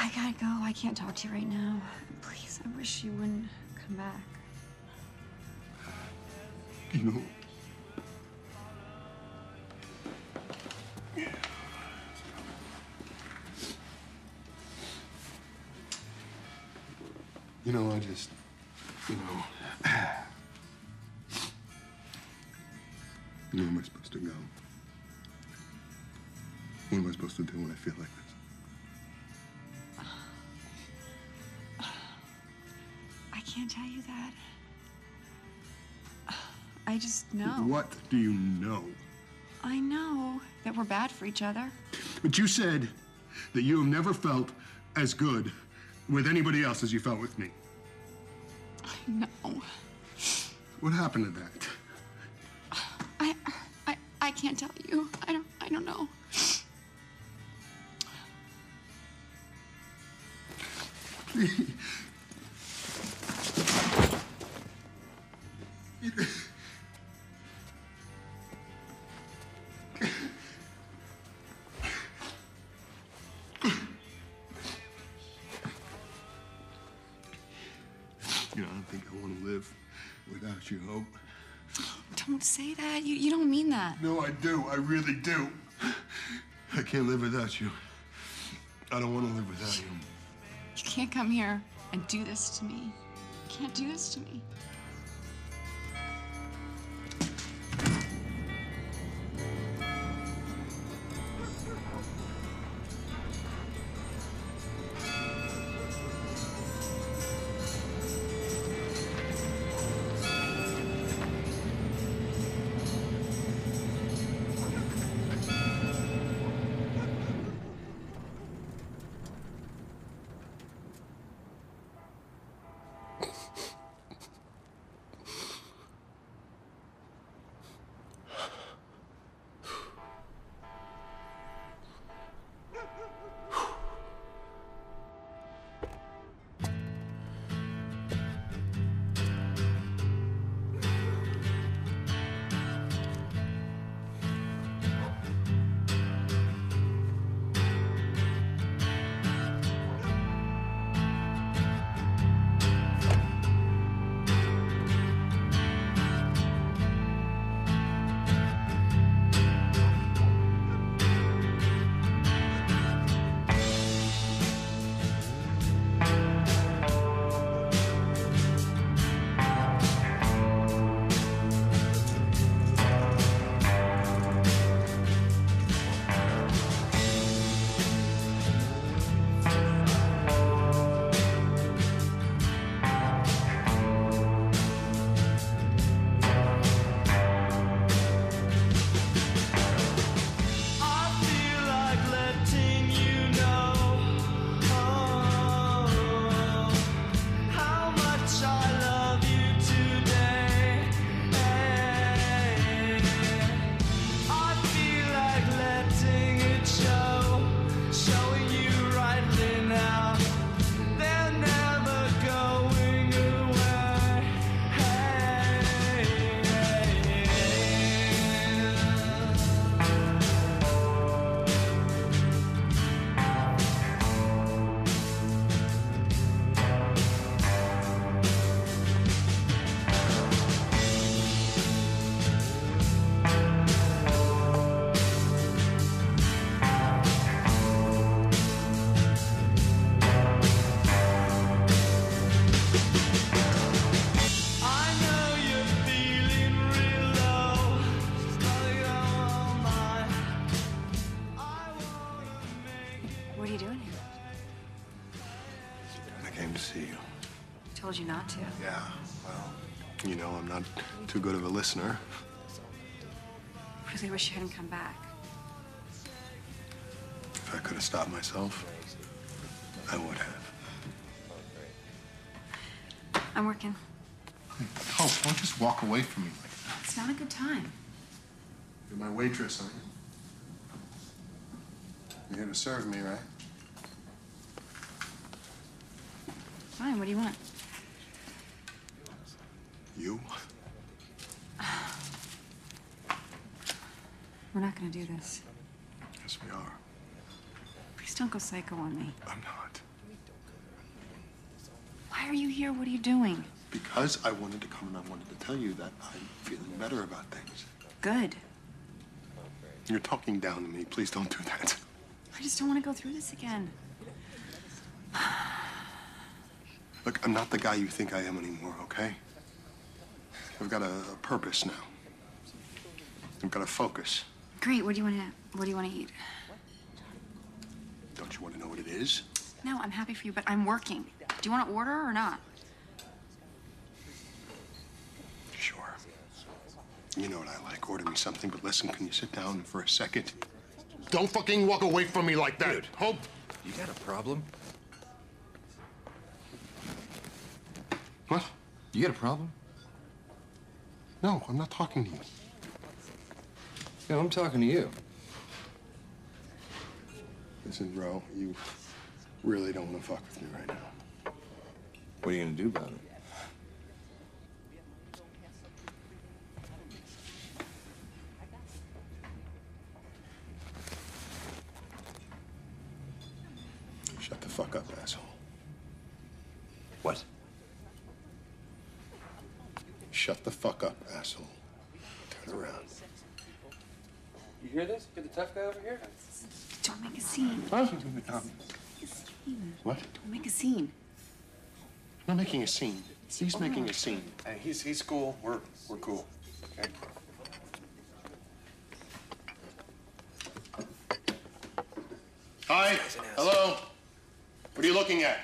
I gotta go. I can't talk to you right now. Please, I wish you wouldn't come back. You know, I just, where am I supposed to go? What am I supposed to do when I feel like this? I can't tell you that. I just know. What do you know? I know that we're bad for each other. But you said that you have never felt as good with anybody else as you felt with me. I know. What happened to that? I can't tell you. I don't know. You, Hope. Don't say that. You don't mean that. No, I do. I really do. I can't live without you. I don't want to live without you. You can't come here and do this to me. You can't do this to me. not to. Yeah, well, you know, I'm not too good of a listener. I really wish you hadn't come back. If I could have stopped myself, I would have. I'm working. Oh, don't just walk away from me like that. It's not a good time. You're my waitress, aren't you? You're here to serve me, right? Fine, what do you want? You? We're not gonna do this. Yes, we are. Please don't go psycho on me. I'm not. Why are you here? What are you doing? Because I wanted to come and I wanted to tell you that I'm feeling better about things. Good. You're talking down to me. Please don't do that. I just don't want to go through this again. Look, I'm not the guy you think I am anymore, okay? I've got a purpose now. I've got a focus. Great. What do you want to eat? Don't you want to know what it is? No, I'm happy for you, but I'm working. Do you want to order or not? Sure. You know what I like. Order me something, but listen, can you sit down for a second? Don't fucking walk away from me like that. Dude, Hope. You got a problem? What? You got a problem? No, I'm not talking to you. No, I'm talking to you. Listen, bro, you really don't want to fuck with me right now. What are you going to do about it? Shut the fuck up, asshole. What? Shut the fuck up, asshole. Turn around. You hear this? Get the tough guy over here. Don't make a scene. Huh? What? Don't make a scene. I'm not making a scene. He's making a scene. Hey, he's cool. We're cool. Okay. Hi. Hello. What are you looking at?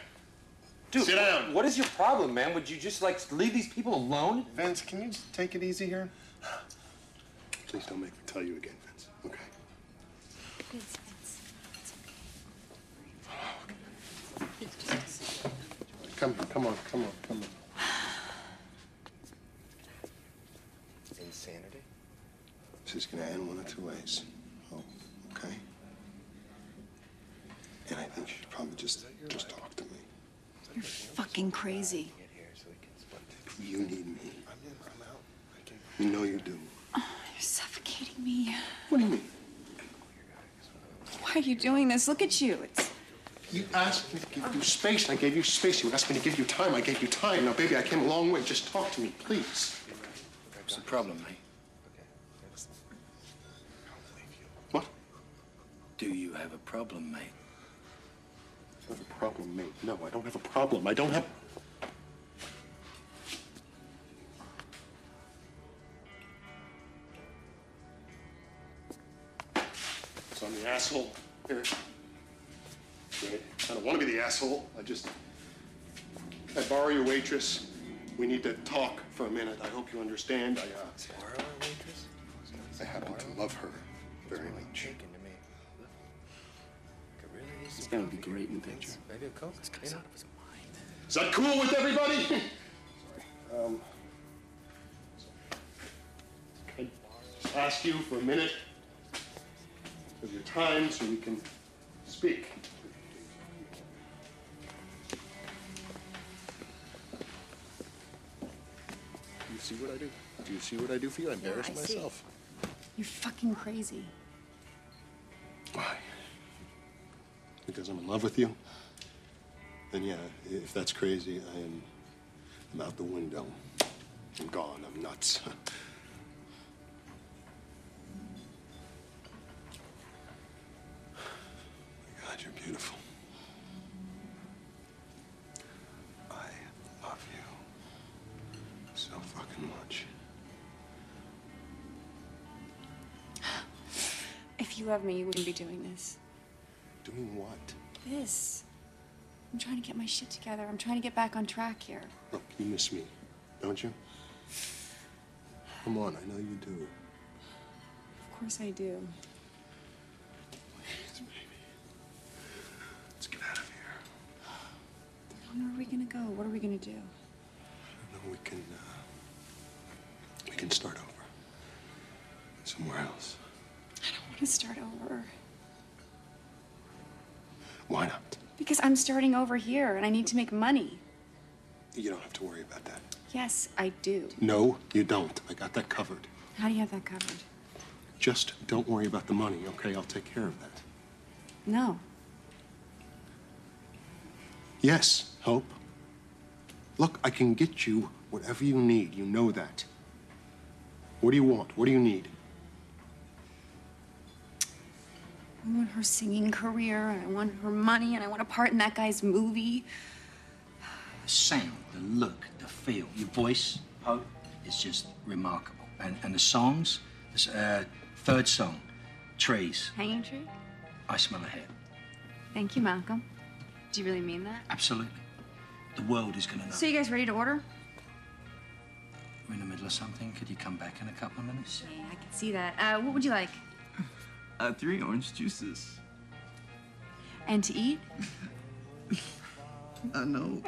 Dude, sit down. What is your problem, man? Would you just like leave these people alone? Vince, can you just take it easy here? Please don't make me tell you again, Vince. Okay. Please. Come on. It's insanity. This is gonna end one of two ways. Oh, okay. And I think you should probably just talk to me. You're fucking crazy. You need me. I'm out. You know you do. Oh, you're suffocating me. What do you mean? Why are you doing this? Look at you. It's... You asked me to give you space, and I gave you space. You asked me to give you time, I gave you time. Now, baby, I came a long way. Just talk to me, please. What's the problem, mate? What? Do you have a problem, mate? I have a problem, mate. No, I don't have a problem. I don't have... It's on the asshole. Here. I don't want to be the asshole. I borrow your waitress. We need to talk for a minute. I hope you understand. I happen to love her very much. It's going to be great in the picture. Is that cool with everybody? Can I just ask you for a minute of your time so we can speak? See what I do? Do you see what I do for you? I embarrass myself. See. You're fucking crazy. Why? Because I'm in love with you? Then yeah, if that's crazy, I'm out the window. I'm gone. I'm nuts. My God, you're beautiful. So fucking much. If you loved me, you wouldn't be doing this. Doing what? This. I'm trying to get my shit together. I'm trying to get back on track here. Look, you miss me, don't you? Come on, I know you do. Of course I do. Please, baby. Let's get out of here. How long are we gonna go? What are we gonna do? I don't know. We can start over. Somewhere else. I don't want to start over. Why not? Because I'm starting over here, and I need to make money. You don't have to worry about that. Yes, I do. No, you don't. I got that covered. How do you have that covered? Just don't worry about the money, okay? I'll take care of that. No. Yes, Hope. Look, I can get you whatever you need. You know that. What do you want? What do you need? I want her singing career, and I want her money, and I want a part in that guy's movie. The sound, the look, the feel, your voice, Hope, is just remarkable. And the songs, this third song, Trees. Hanging Tree? I smell a hair. Thank you, Malcolm. Do you really mean that? Absolutely. The world is gonna know. So you guys ready to order? We're in the middle of something. Could you come back in a couple of minutes? Yeah, I can see that. What would you like? 3 orange juices. And to eat? No.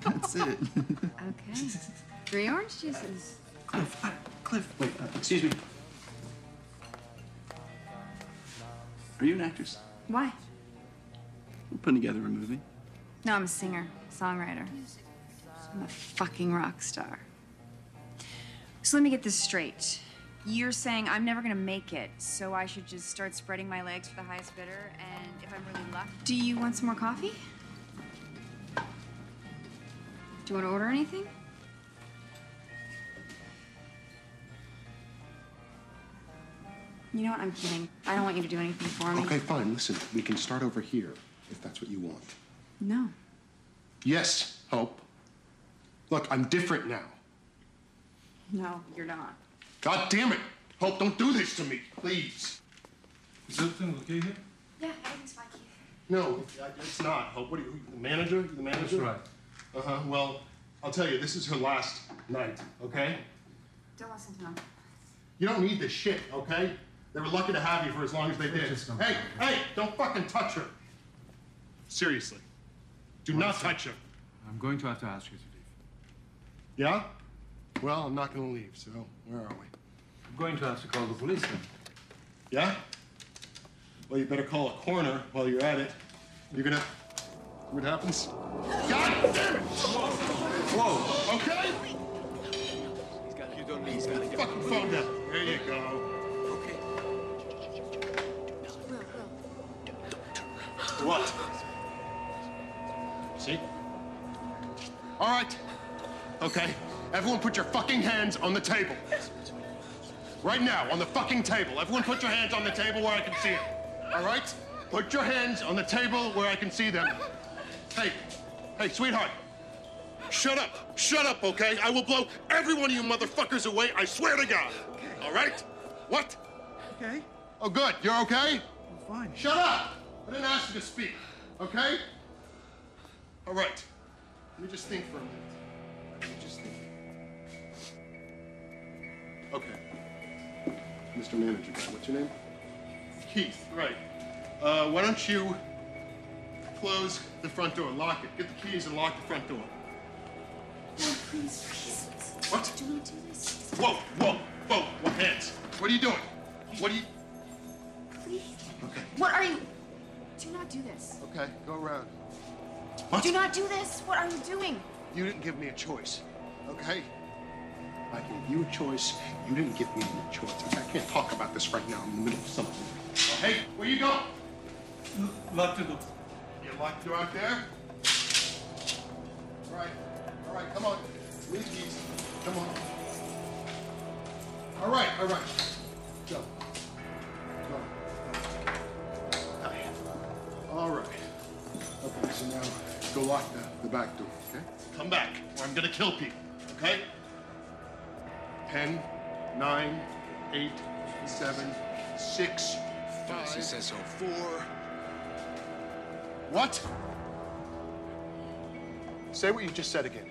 That's it. Okay. 3 orange juices. Cliff, wait, excuse me. Are you an actress? Why? We're putting together a movie. No, I'm a singer, songwriter. I'm a fucking rock star. So let me get this straight. You're saying I'm never gonna make it, so I should just start spreading my legs for the highest bidder, and if I'm really lucky... Do you want some more coffee? Do you want to order anything? You know what, I'm kidding. I don't want you to do anything for me. Okay, fine, listen, we can start over here, if that's what you want. No. Yes, Hope. Look, I'm different now. No, you're not. God damn it! Hope, don't do this to me, please. Is everything okay here? Yeah, everything's fine, Keith. No, it's not, Hope. What are you, the manager? You're the manager? That's right. Uh-huh. Well, I'll tell you, this is her last night, okay? Don't listen to him. You don't need this shit, okay? They were lucky to have you for as long as they did. Hey, hey, don't fucking touch her. Seriously. Do not touch her. I'm going to have to ask you to leave. Yeah? Well, I'm not going to leave, so where are we? I'm going to have to call the police then. Yeah? Well, you better call a coroner while you're at it. You're gonna... What happens? God damn it! Whoa! Okay? He's got it. You don't need to get fucking phone down. There you go. Okay. What? See? All right. Okay. Everyone put your fucking hands on the table. Right now, on the fucking table. Everyone put your hands on the table where I can see them. All right? Put your hands on the table where I can see them. Hey, hey, sweetheart. Shut up, okay? I will blow every one of you motherfuckers away, I swear to God. Okay. All right? What? Okay. Oh, good, you're okay? I'm fine. Shut up! I didn't ask you to speak, okay? All right, let me just think for a minute. Okay. Mr. Manager, what's your name? Keith, right. Why don't you close the front door, lock it. Get the keys and lock the front door. No, please, please. What? Do not do this. Whoa, whoa, whoa, whoa, hands. What are you doing? What are you... Please. Okay. What are you... Do not do this. Okay, go around. What? Do not do this. What are you doing? You didn't give me a choice, okay? I gave you a choice. You didn't give me a choice. I can't talk about this right now. I'm in the middle of something. Oh, hey, where you going? Locked the door. You locked the door out there? All right, come on. Give me the keys. Come on. All right. Go. Go. All right. Okay, so now go lock the back door, okay? Come back, or I'm gonna kill people, okay? 10, 9, 8, 7, 6, 5, 4. What? Say what you just said again.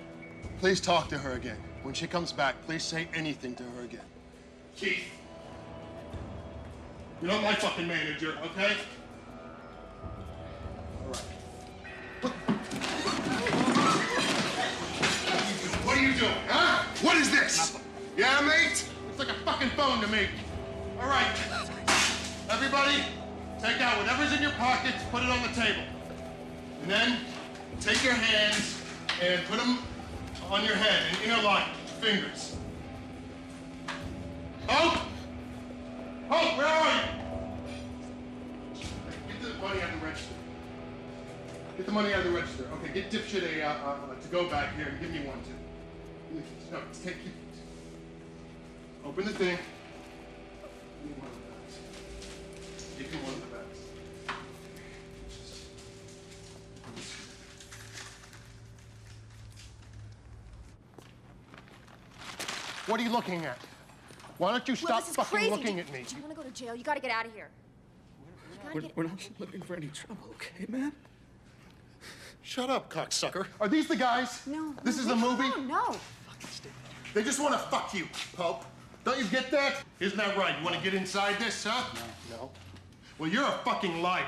Please talk to her again. When she comes back, please say anything to her again. Keith, you're not my fucking manager, okay? All right. What are you doing, huh? What is this? Nothing. Yeah, mate? It's like a fucking phone to me. All right. Everybody, take out whatever's in your pockets, put it on the table. And then take your hands and put them on your head and interlock your fingers. Hope! Hope, where are you? Get the money out of the register. Get the money out of the register. Okay, get dipshit a to go back here and give me one too. No, take it. Open the thing. Give me one of the bags. Give me one of the bags. What are you looking at? Why don't you stop fucking looking at me? Do you want to go to jail? You got to get out of here. We're not looking for any trouble, okay, man? Shut up, cocksucker. Are these the guys? No. This is a movie? No, no. Fucking stupid. They just want to fuck you, Pope. Don't you get that? Isn't that right? You want to get inside this, huh? No. No. Well, you're a fucking liar.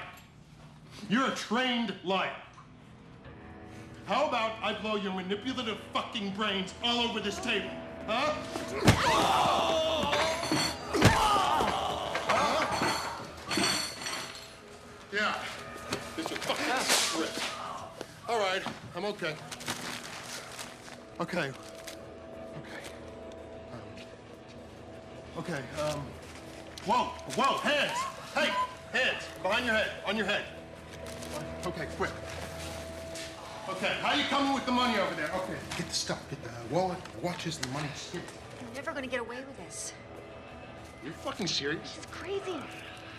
You're a trained liar. How about I blow your manipulative fucking brains all over this table? Huh? Yeah. This is fucking script. All right, I'm okay. Okay. Okay. Whoa, whoa, hands! Hey, hands! Behind your head, on your head. Okay, quick. Okay, how are you coming with the money over there? Okay, get the stuff, get the wallet, the watches, the money. You're never gonna get away with this. You're fucking serious? This is crazy. What are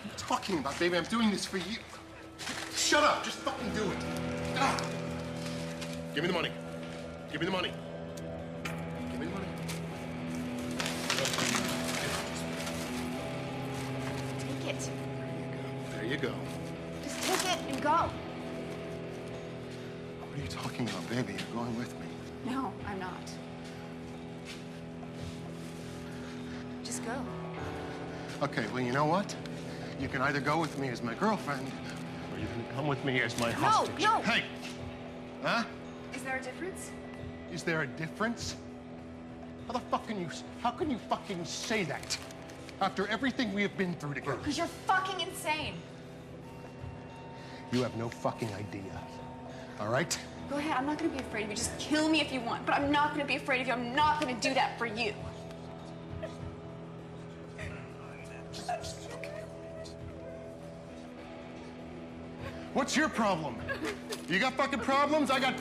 you talking about, baby? I'm doing this for you. Shut up, just fucking do it. Ah. Give me the money. Give me the money. Give me the money. Take it. There you go. Just take it and go. What are you talking about, baby? You're going with me. No, I'm not. Just go. Okay, well, you know what? You can either go with me as my girlfriend, or you can come with me as my hostage. No, no! Hey! Huh? Is there a difference? Is there a difference? How can you fucking say that? After everything we have been through together? Because you're fucking insane. You have no fucking idea. All right? Go ahead, I'm not gonna be afraid of you. Just kill me if you want, but I'm not gonna be afraid of you. I'm not gonna do that for you. What's your problem? You got fucking problems? I got...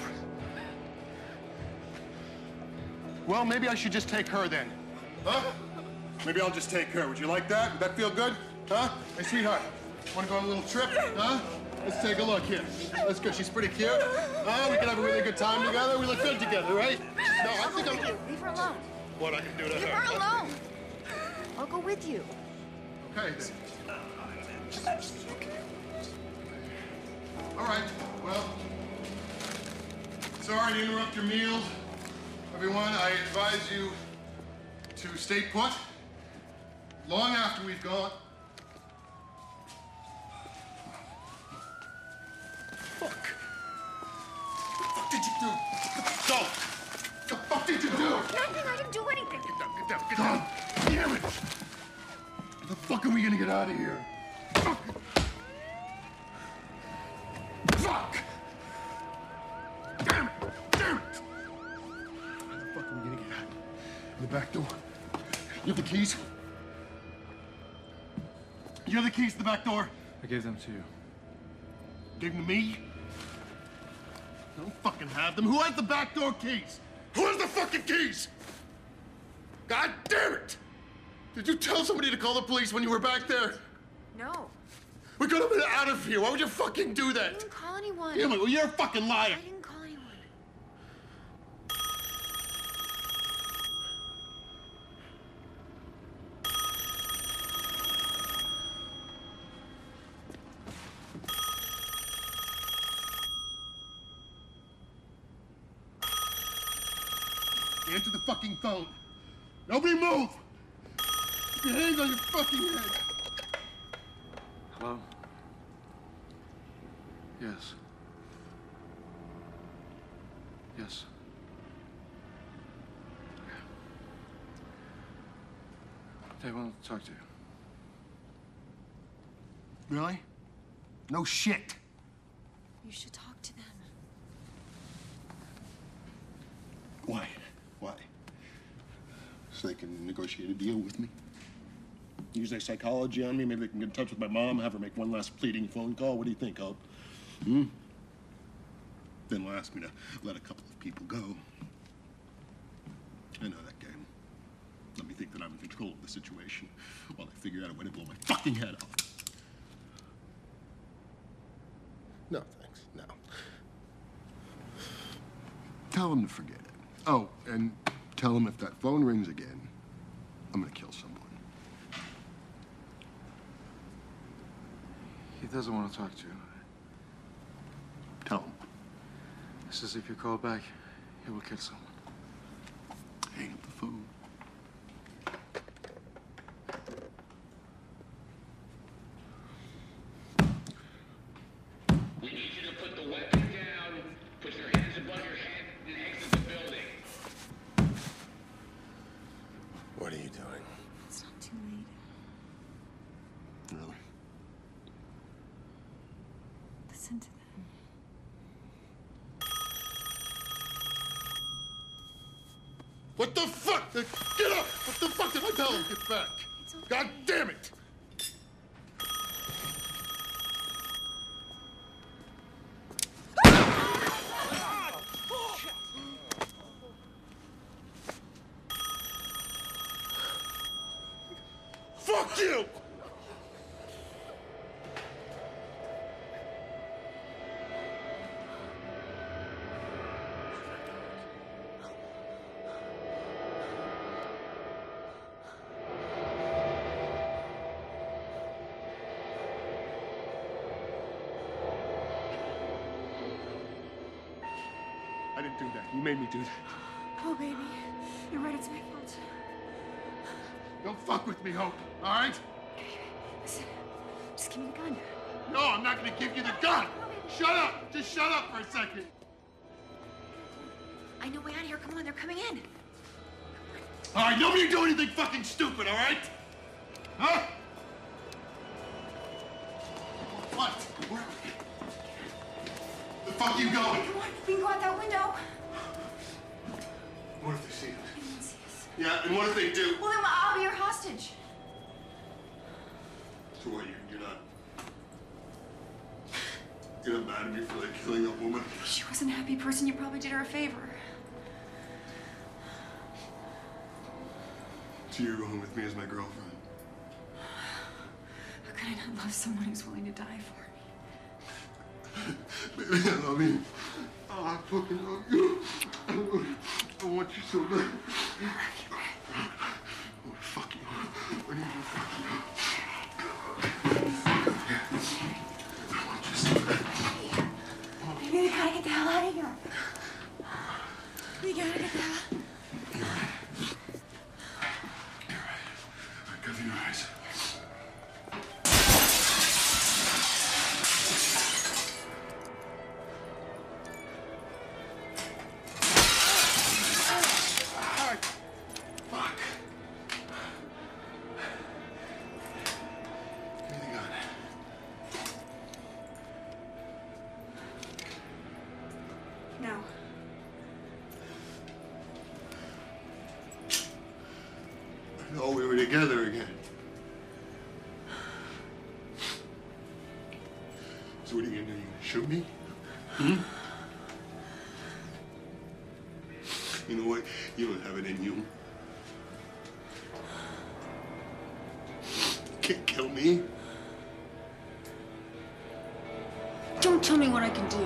Well, maybe I should just take her then. Huh? Maybe I'll just take her. Would you like that? Would that feel good? Huh? Hey, sweetheart, wanna go on a little trip? Huh? Let's take a look here. Let's go. She's pretty cute. We can have a really good time together. We look good together, right? No, I think I'm... Leave her alone. What I can do to her? Leave her alone. I'll go with you. Okay, then. All right. Well, sorry to interrupt your meal. Everyone, I advise you to stay put long after we've gone. What the fuck did you do? Nothing, I didn't do anything. Get down, get down, get down. Damn it! How the fuck are we gonna get out of here? Fuck! Fuck! Damn it! Damn it! How the fuck are we gonna get out? In the back door. You have the keys? You have the keys to the back door? I gave them to you. Gave them to me? I don't fucking have them. Who has the back door keys? Who has the fucking keys? God damn it! Did you tell somebody to call the police when you were back there? No. We could have been out of here. Why would you fucking do that? I didn't call anyone. Damn it, well, you're a fucking liar. I didn't call anyone. fucking phone. Nobody move! Keep your hands on your fucking head. Hello? Yes. Yes. They won't talk to you. Really? No shit. You should talk to them. Why? Why? So they can negotiate a deal with me? Use their psychology on me? Maybe they can get in touch with my mom, have her make one last pleading phone call. What do you think, Hope? Hmm? Then they'll ask me to let a couple of people go. I know that game. Let me think that I'm in control of the situation while they figure out a way to blow my fucking head off. No, thanks. No. Tell them to forget it. Oh, and tell them if that phone rings again, I'm gonna kill someone. He doesn't want to talk to you. Tell him. He says if you call back, he will kill someone. Hang up the phone. What the fuck? Get up! What the fuck did I tell him? Get back! It's okay. God damn it! Fuck you! I didn't do that. You made me do that. Oh, baby. You're right. It's my fault. Don't fuck with me, Hope. All right? Listen. Just give me the gun. No, I'm not going to give you the gun. Shut up. Just shut up for a second. I know a way out of here. Come on. They're coming in. All right. Nobody do anything fucking stupid, all right? Huh? What? Where are we? The fuck you going? We can go out that window. What if they see us? They didn't see us. Yeah, and what if they do? Well, then I'll be your hostage. So what, you're not mad at me for, like, killing that woman? She was a happy person. You probably did her a favor. So you're going with me as my girlfriend? How could I not love someone who's willing to die for me? Baby, I love you. Oh, I fucking love you. I want you so bad. I want to fuck you. I need to fuck you. I want you so bad. Baby, we gotta get the hell out of here. We gotta get the hell out. You're right. You're right. All right, cover your eyes. Oh, we were together again. So what are you gonna do? You gonna shoot me? Hmm? You know what? You don't have it in you. You can't kill me. Don't tell me what I can do.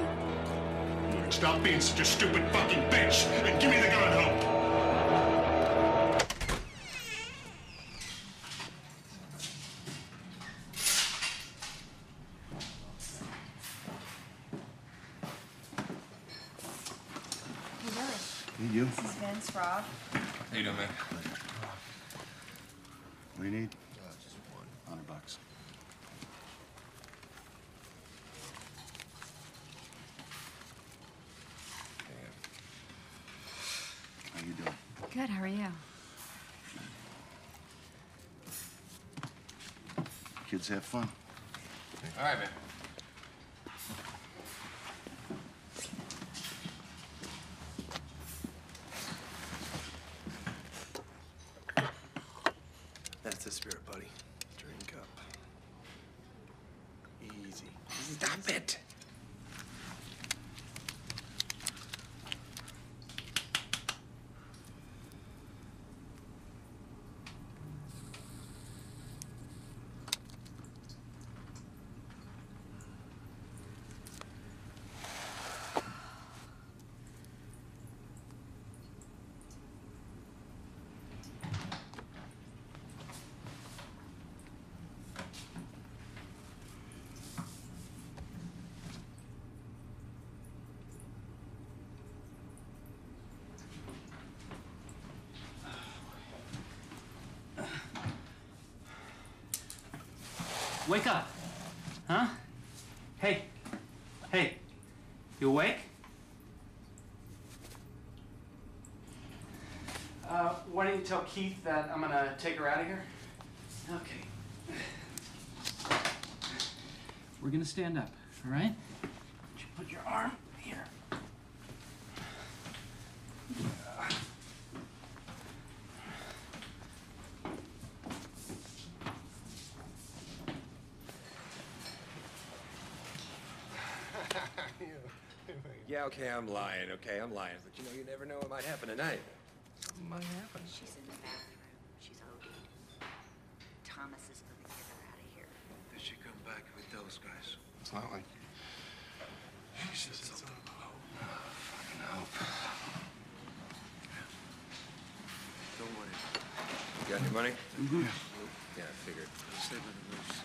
Stop being such a stupid fucking bitch and give me the gun, Hope. This is Vince, Rob. How you doing, man? What do you need? Just one. $100. Damn. How you doing? Good, how are you? Kids have fun. All right, man. That's the spirit, buddy. Drink up. Easy. Stop it! Wake up, huh? Hey, hey, you awake? Why don't you tell Keith that I'm gonna take her out of here? Okay. We're gonna stand up, all right? You put your arm here. Yeah, okay, I'm lying, okay? I'm lying. But, you know, you never know what might happen tonight. What might happen? She's in the bathroom. She's OD'd. Thomas is going to get her out of here. Did she come back with those guys? It's not like... She said something about hope. Fucking hope. Don't worry. You got your money? Mm-hmm. Yeah, I figured. I'll stay by the loose.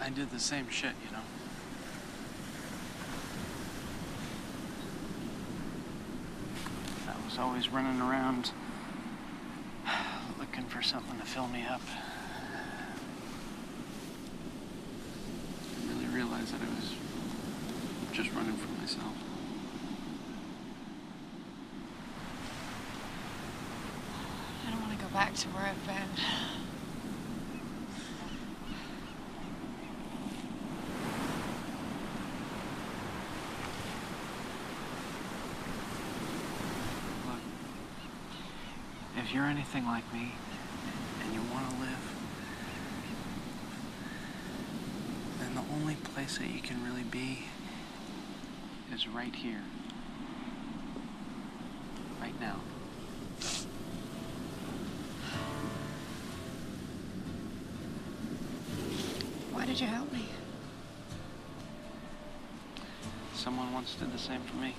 I did the same shit, you know. I was always running around looking for something to fill me up. I really realized that I was just running for myself. I don't want to go back to where I've been. If you're anything like me, and you want to live, then the only place that you can really be is right here. Right now. Why did you help me? Someone once did the same for me.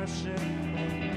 passion.